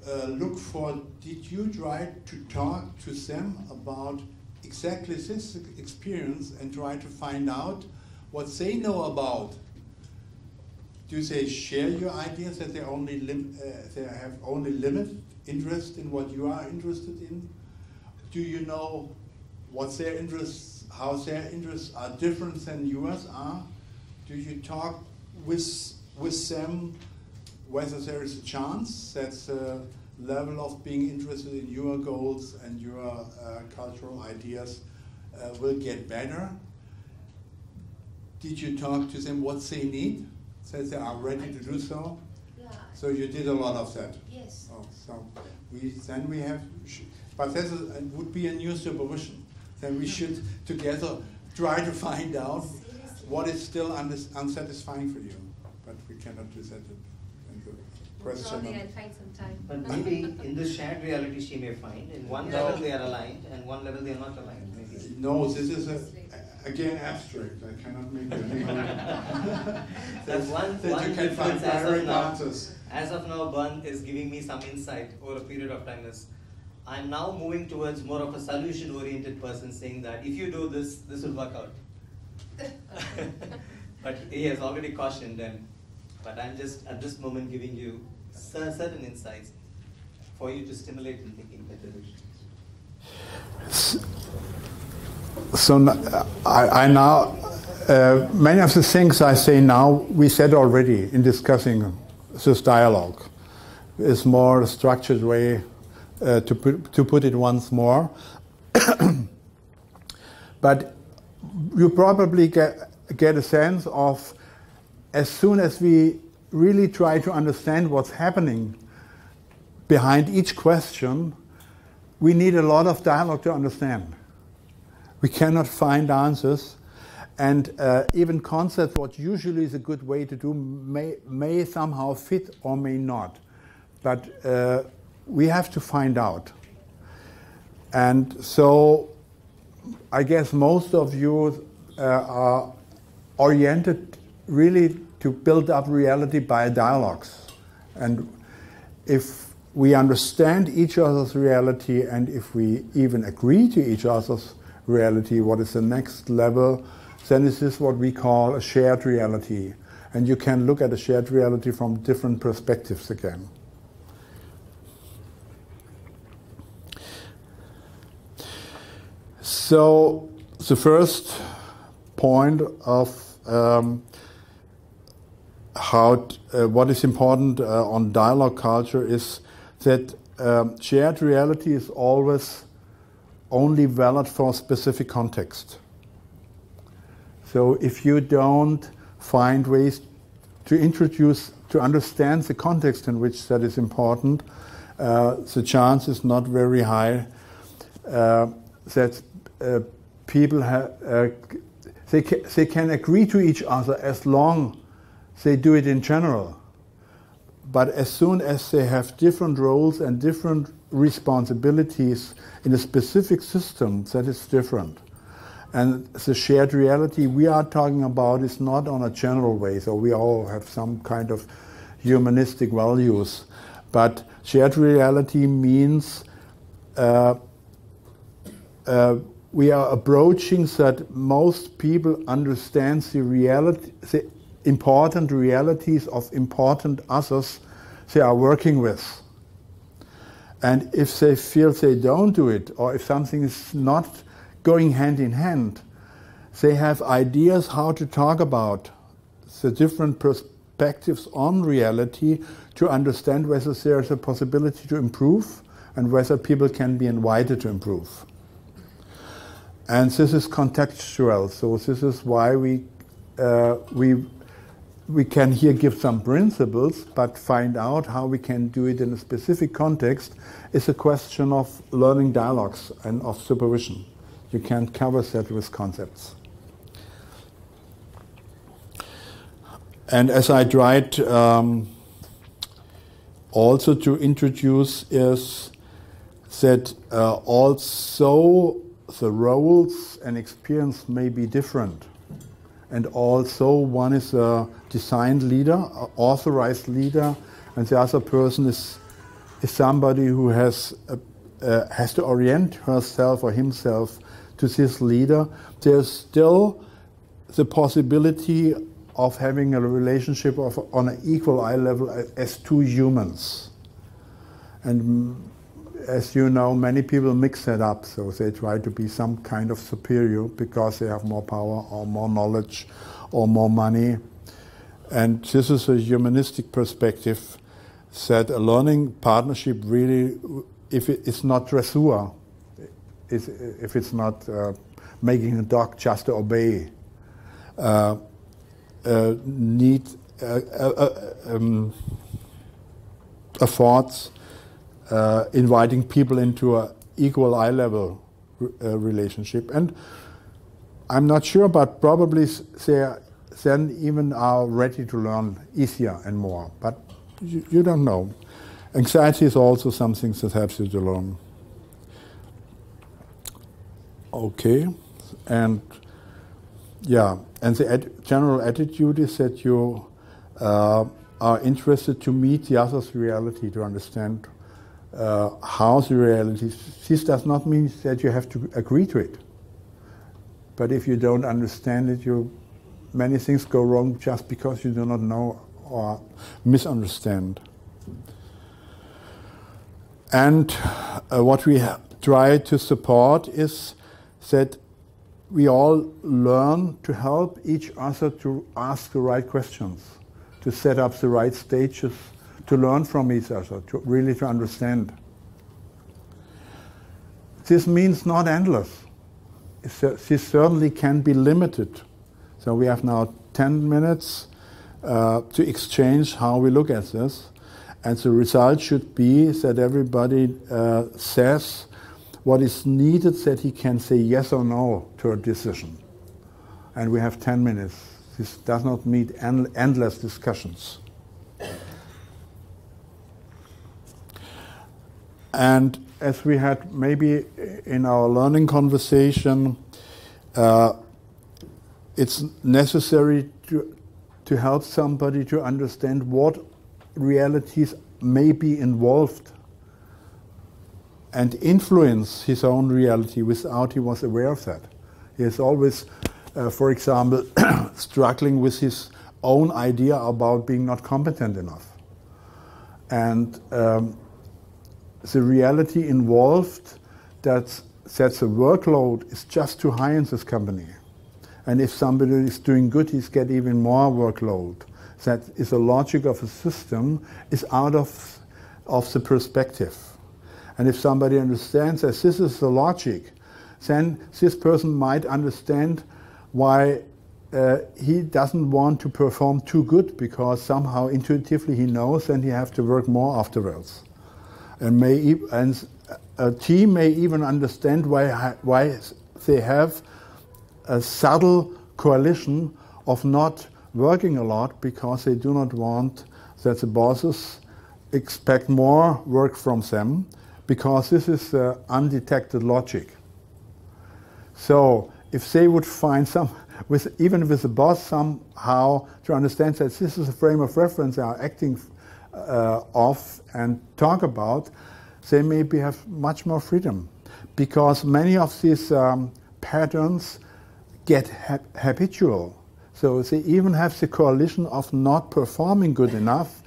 uh, look for. Did you try to talk to them about exactly this experience and try to find out what they know about? Do they share your ideas that they only lim uh, they have only limited interest in what you are interested in? Do you know what their interests, how their interests are different than yours are? Do you talk with with them whether there is a chance that the level of being interested in your goals and your uh, cultural ideas uh, will get better? Did you talk to them what they need? Says they are ready to do so. Yeah. So you did a lot of that. Yes. Oh, so we then we have, but that would be a new supervision. Then we should together try to find out what is still unsatisfying for you. But we cannot do that. In the question. Probably I'll find some time. But maybe in this shared reality, she may find in one no. level they are aligned and one level they are not aligned. Maybe. No, this is a. Again, abstract. I cannot make any. That's one, that one you can find as of now. Answers. As of now, Bern is giving me some insight over a period of time. Is I'm now moving towards more of a solution-oriented person, saying that if you do this, this will work out. But he has already cautioned them. But I'm just at this moment giving you certain insights for you to stimulate and think in that direction. So uh, I, I now, uh, many of the things I say now, we said already in discussing this dialogue. It's more a structured way uh, to, put, to put it once more. But you probably get, get a sense of as soon as we really try to understand what's happening behind each question, we need a lot of dialogue to understand. We cannot find answers. And uh, even concepts, what usually is a good way to do, may, may somehow fit or may not. But uh, we have to find out. And so I guess most of you uh, are oriented really to build up reality by dialogues. And if we understand each other's reality, and if we even agree to each other's reality, what is the next level? Then this is what we call a shared reality. And you can look at a shared reality from different perspectives again. So the first point of um, how uh, what is important uh, on dialogue culture is that um, shared reality is always only valid for a specific context. So if you don't find ways to introduce, to understand the context in which that is important, uh, the chance is not very high uh, that uh, people ha uh, they, ca they can agree to each other as long they do it in general. But as soon as they have different roles and different responsibilities in a specific system, that is different. And the shared reality we are talking about is not on a general way, so we all have some kind of humanistic values. But shared reality means uh, uh, we are approaching that most people understand the reality, the important realities of important others they are working with. And if they feel they don't do it, or if something is not going hand in hand, they have ideas how to talk about the different perspectives on reality to understand whether there is a possibility to improve and whether people can be invited to improve. And this is contextual, so this is why we uh, we we can here give some principles, but find out how we can do it in a specific context is a question of learning dialogues and of supervision. You can't cover that with concepts. And as I tried um, also to introduce is that uh, also the roles and experience may be different. And also one is a design leader, an authorized leader, and the other person is, is somebody who has, a, uh, has to orient herself or himself to this leader. There's still the possibility of having a relationship of, on an equal eye level as two humans. And as you know, many people mix that up, so they try to be some kind of superior because they have more power or more knowledge or more money. And this is a humanistic perspective that a learning partnership really, if it's not dressure, Is, if it's not uh, making a dog just to obey, uh, uh, need uh, uh, um, affords uh, inviting people into an equal eye level uh, relationship. And I'm not sure, but probably they then even are ready to learn easier and more. But you, you don't know. Anxiety is also something that helps you to learn. Okay, and yeah, and the ad general attitude is that you uh, are interested to meet the other's reality, to understand uh, how the reality is. This does not mean that you have to agree to it. But if you don't understand it, you, many things go wrong just because you do not know or misunderstand. And uh, what we try to support is that we all learn to help each other to ask the right questions, to set up the right stages, to learn from each other, to really to understand. This means not endless. This certainly can be limited. So we have now ten minutes uh, to exchange how we look at this. And the result should be that everybody uh, says what is needed, that he can say yes or no to a decision. And we have ten minutes. This does not need en endless discussions. And as we had maybe in our learning conversation, uh, it's necessary to, to help somebody to understand what realities may be involved and influence his own reality without he was aware of that. He is always, uh, for example, struggling with his own idea about being not competent enough. And um, the reality involved that, that the workload is just too high in this company. And if somebody is doing good, he's get even more workload. That is the logic of a system, is out of, of the perspective. And if somebody understands that this is the logic, then this person might understand why uh, he doesn't want to perform too good, because somehow intuitively he knows and he has to work more afterwards. And, may e and a team may even understand why, why they have a subtle coalition of not working a lot, because they do not want that the bosses expect more work from them, because this is uh, undetected logic. So if they would find some, with, even with the boss somehow, to understand that this is a frame of reference they are acting uh, off and talk about, they maybe have much more freedom, because many of these um, patterns get ha habitual. So they even have the coalition of not performing good enough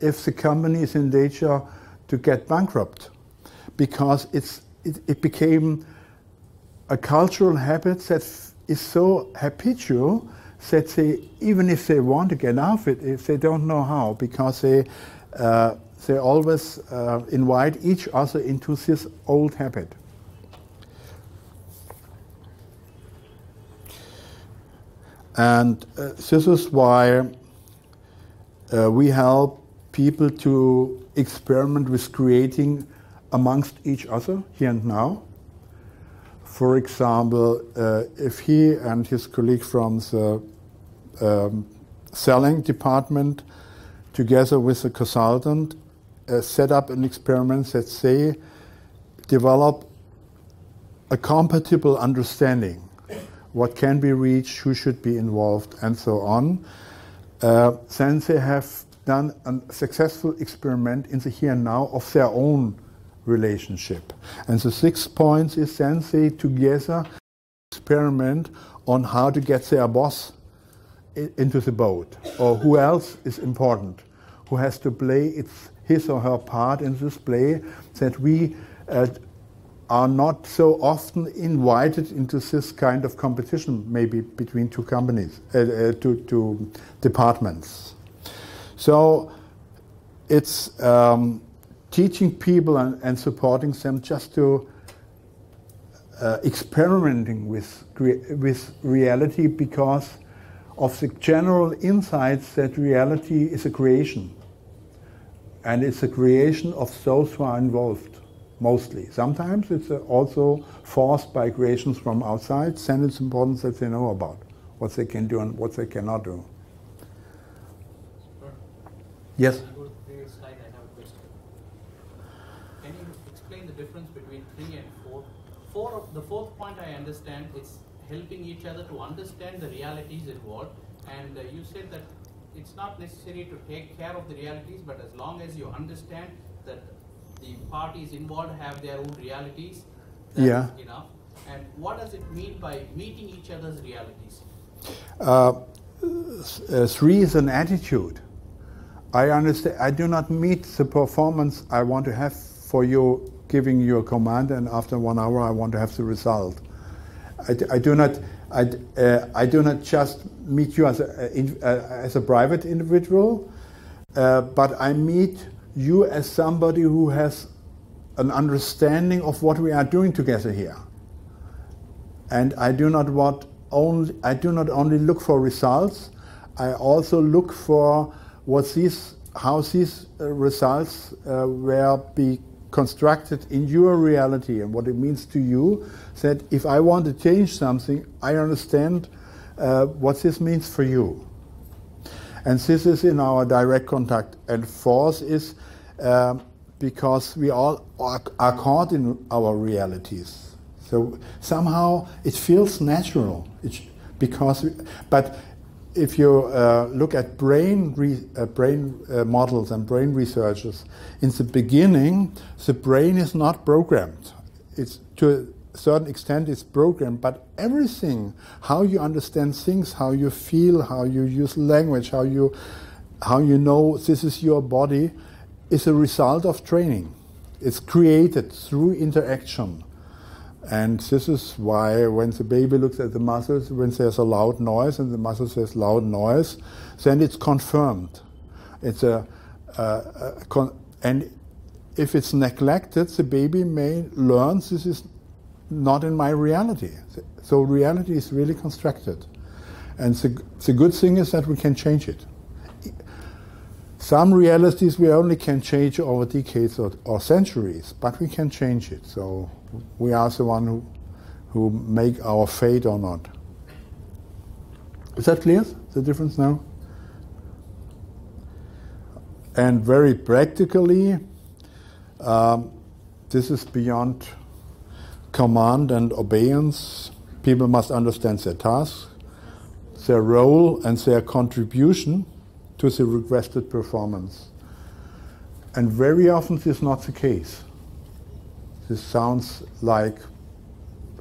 if the company is in danger to get bankrupt, because it's, it, it became a cultural habit that is so habitual that they, even if they want to get out of it, if they don't know how, because they, uh, they always uh, invite each other into this old habit. And uh, this is why uh, we help people to experiment with creating amongst each other, here and now. For example, uh, if he and his colleague from the um, selling department, together with a consultant, uh, set up an experiment that they develop a compatible understanding. What can be reached, who should be involved, and so on. Uh, then they have done a successful experiment in the here and now of their own relationship. And the sixth point is then they together experiment on how to get their boss into the boat, or who else is important, who has to play its, his or her part in this play, that we uh, are not so often invited into this kind of competition, maybe between two companies, uh, uh, two, two departments. So it's um, teaching people and, and supporting them just to uh, experimenting with, with reality, because of the general insights that reality is a creation. And it's a creation of those who are involved. Mostly. Sometimes it's also forced by creations from outside, and it's important that they know about what they can do and what they cannot do. Sure. Yes? Can you go to the previous slide? I have a question. Can you explain the difference between three and four? Four of the fourth point I understand, it's helping each other to understand the realities involved, and uh, you said that it's not necessary to take care of the realities, but as long as you understand that the parties involved have their own realities, that yeah. is enough. And what does it mean by meeting each other's realities? Uh, uh, three is an attitude. I understand. I do not meet the performance I want to have for you, giving you a command, and after one hour I want to have the result. I, I do not. I, uh, I do not just meet you as a uh, as a private individual, uh, but I meet you as somebody who has an understanding of what we are doing together here. And I do not want only, I do not only look for results, I also look for what these, how these results uh, were be constructed in your reality and what it means to you, that if I want to change something, I understand uh, what this means for you. And this is in our direct contact. And fourth is uh, because we all are, are caught in our realities. So somehow it feels natural. It, because, we, but if you uh, look at brain, re, uh, brain uh, models and brain researchers, in the beginning, the brain is not programmed. It's to a certain extent it's programmed, but everything, how you understand things, how you feel, how you use language, how you, how you know this is your body, is a result of training. It's created through interaction. And this is why when the baby looks at the muscles, when there's a loud noise and the muscle says loud noise, then it's confirmed. It's a, a, a con and if it's neglected, the baby may learn this is not in my reality. So reality is really constructed. And the, the good thing is that we can change it. Some realities we only can change over decades or, or centuries, but we can change it. So we are the one who, who make our fate or not. Is that clear, the difference now? And very practically, um, this is beyond command and obedience. People must understand their task, their role, and their contribution to the requested performance. And very often this is not the case. This sounds like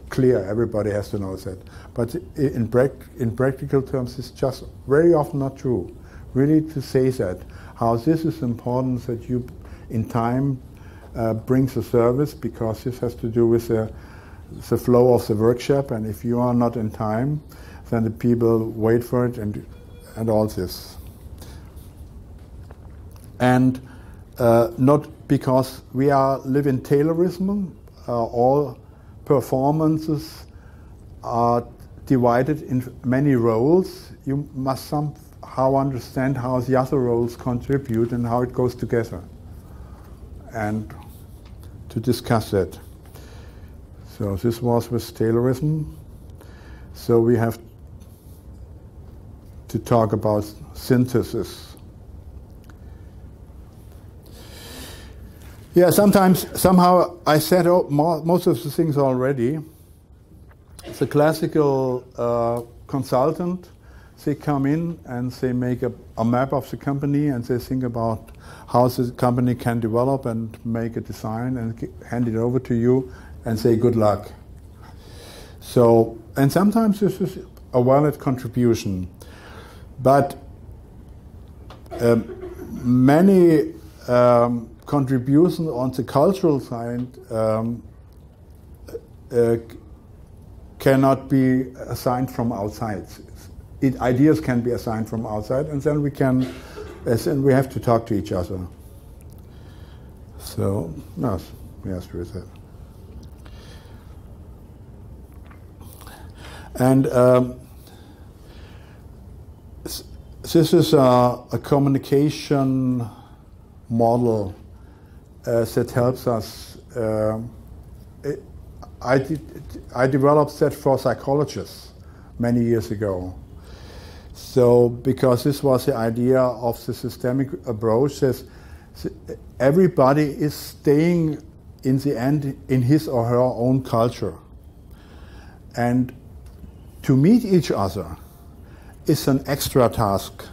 clear, everybody has to know that. But in, in practical terms, it's just very often not true. Really to say that, how this is important that you in time uh, bring the service, because this has to do with the, the flow of the workshop, and if you are not in time, then the people wait for it and, and all this. And uh, not because we are live in Taylorism, uh, all performances are divided in many roles. You must somehow understand how the other roles contribute and how it goes together. And to discuss that. So this was with Taylorism. So we have to talk about synthesis. Yeah, sometimes, somehow, I said oh, mo most of the things already. The classical uh, consultant, they come in and they make a, a map of the company and they think about how the company can develop and make a design and hand it over to you and say good luck. So, and sometimes this is a valid contribution. But um, many um, contribution on the cultural side um, uh, cannot be assigned from outside. It, ideas can be assigned from outside, and then we can, uh, then we have to talk to each other. So yes, yes, with that. And um, this is a, a communication model. Uh, that helps us. Uh, it, I, did, I developed that for psychologists many years ago. So, because this was the idea of the systemic approach, that everybody is staying in the end in his or her own culture. And to meet each other is an extra task.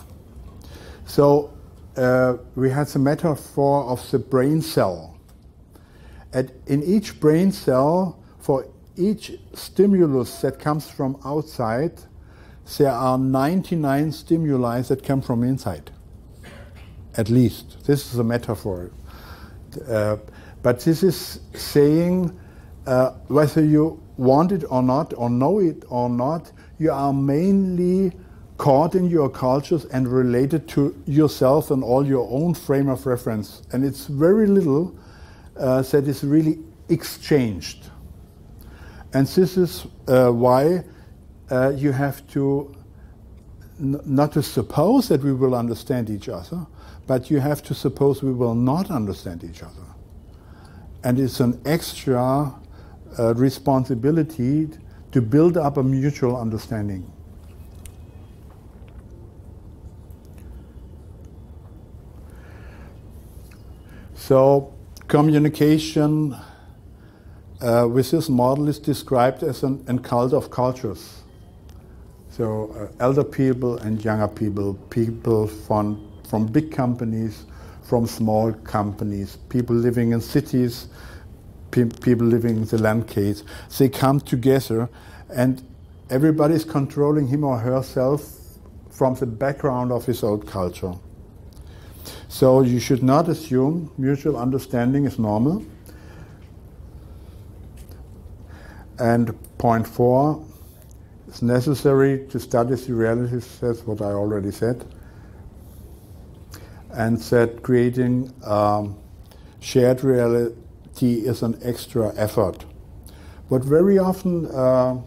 So, Uh, we had the metaphor of the brain cell. At, in each brain cell, for each stimulus that comes from outside, there are ninety-nine stimuli that come from inside, at least. This is a metaphor. Uh, but this is saying uh, whether you want it or not, or know it or not, you are mainly caught in your cultures and related to yourself and all your own frame of reference. And it's very little uh, that is really exchanged. And this is uh, why uh, you have to n not to suppose that we will understand each other, but you have to suppose we will not understand each other. And it's an extra uh, responsibility to build up a mutual understanding. So communication uh, with this model is described as an encult of cultures. So uh, elder people and younger people, people from, from big companies, from small companies, people living in cities, pe people living in the landscapes, they come together and everybody's controlling him or herself from the background of his old culture. So you should not assume mutual understanding is normal. And point four, it's necessary to study the realities, that's what I already said, and that creating um, shared reality is an extra effort. But very often uh,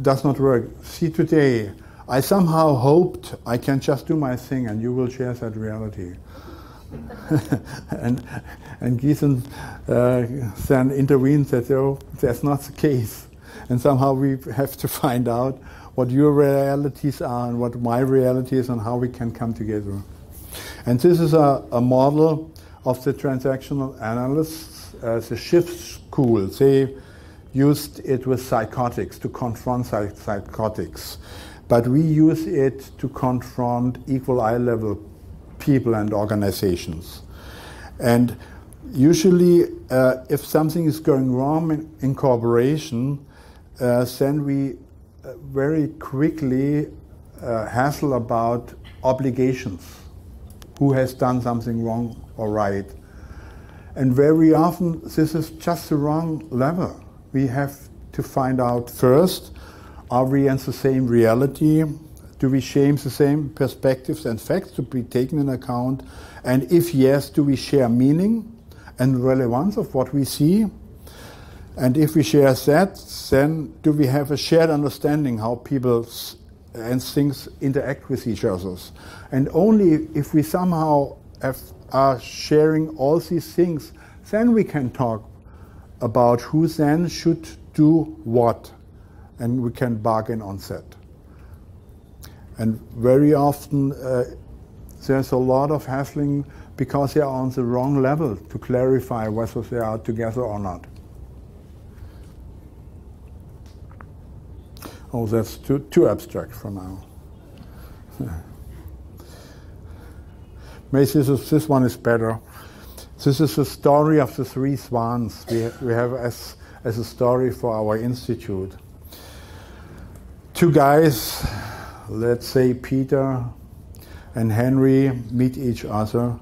does not work. See today, I somehow hoped I can just do my thing and you will share that reality. and and Gieson uh, then intervenes that oh, that's not the case. And somehow we have to find out what your realities are and what my reality is and how we can come together. And this is a, a model of the transactional analysts, uh, the Schiff school. They used it with psychotics, to confront psych psychotics. But we use it to confront equal eye-level people and organizations. And usually, uh, if something is going wrong in, in cooperation, uh, then we uh, very quickly uh, hassle about obligations. Who has done something wrong or right? And very often, this is just the wrong level. We have to find out first, are we in the same reality? Do we share the same perspectives and facts to be taken in account? And if yes, do we share meaning and relevance of what we see? And if we share that, then do we have a shared understanding how people and things interact with each other? And only if we somehow have, are sharing all these things, then we can talk about who then should do what. And we can bargain on that. And very often uh, there's a lot of hassling because they are on the wrong level to clarify whether they are together or not. Oh, that's too, too abstract for now. Maybe this, is, this one is better. This is the story of the three swans we, ha we have as, as a story for our institute. Two guys, let's say Peter and Henry, meet each other,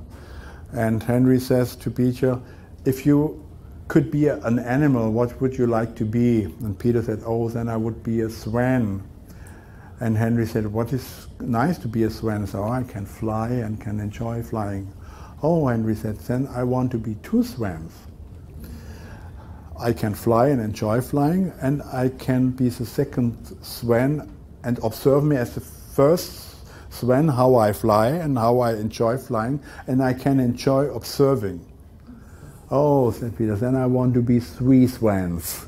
and Henry says to Peter, if you could be a, an animal, what would you like to be? And Peter said, oh, then I would be a swan. And Henry said, what is nice to be a swan? So I can fly and can enjoy flying. Oh, Henry said, then I want to be two swans. I can fly and enjoy flying, and I can be the second swan and observe me as the first swan, how I fly and how I enjoy flying, and I can enjoy observing. Oh, said Peter, then I want to be three swans.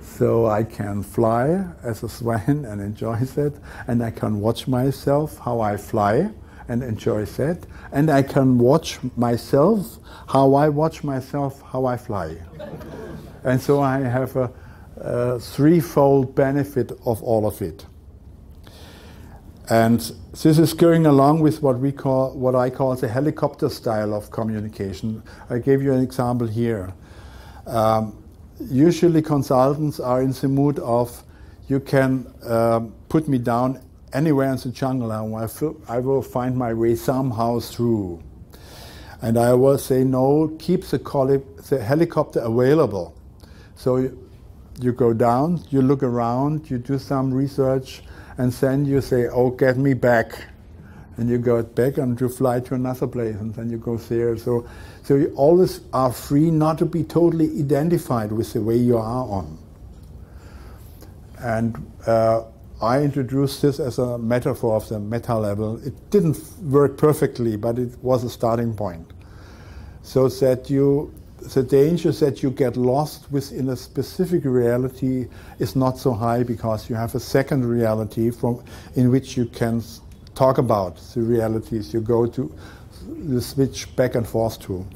So I can fly as a swan and enjoy that, and I can watch myself how I fly and enjoy that, and I can watch myself how I watch myself how I fly. And so I have a, a threefold benefit of all of it. And this is going along with what we call, what I call the helicopter style of communication. I gave you an example here. Um, usually consultants are in the mood of, you can um, put me down anywhere in the jungle, I will find my way somehow through. And I will say, no, keep the, the helicopter available. So you, you go down, you look around, you do some research, and then you say, oh, get me back. And you go back and you fly to another place, and then you go there. So, so you always are free not to be totally identified with the way you are on. And uh, I introduced this as a metaphor of the meta level. It didn't work perfectly, but it was a starting point. So that you, the danger that you get lost within a specific reality is not so high, because you have a second reality from in which you can talk about the realities you go to, you switch back and forth to.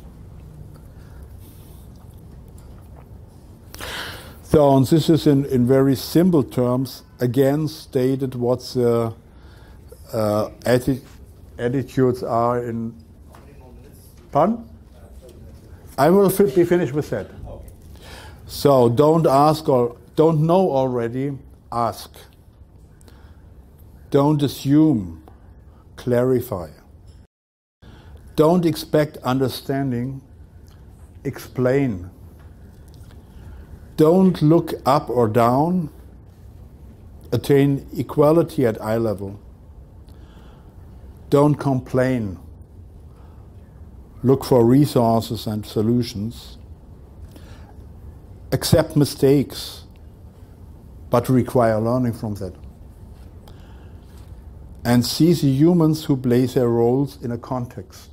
So, and this is in, in very simple terms, again stated what the uh, atti attitudes are in... Pardon? I will fi be finished with that. Okay. So, don't ask or don't know already, ask. Don't assume, clarify. Don't expect understanding, explain. Don't look up or down. Attain equality at eye level. Don't complain. Look for resources and solutions. Accept mistakes, but require learning from that. And see the humans who play their roles in a context.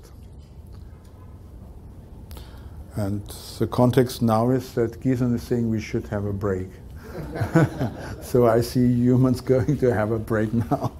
And the context now is that Gieson is saying we should have a break. So I see humans going to have a break now.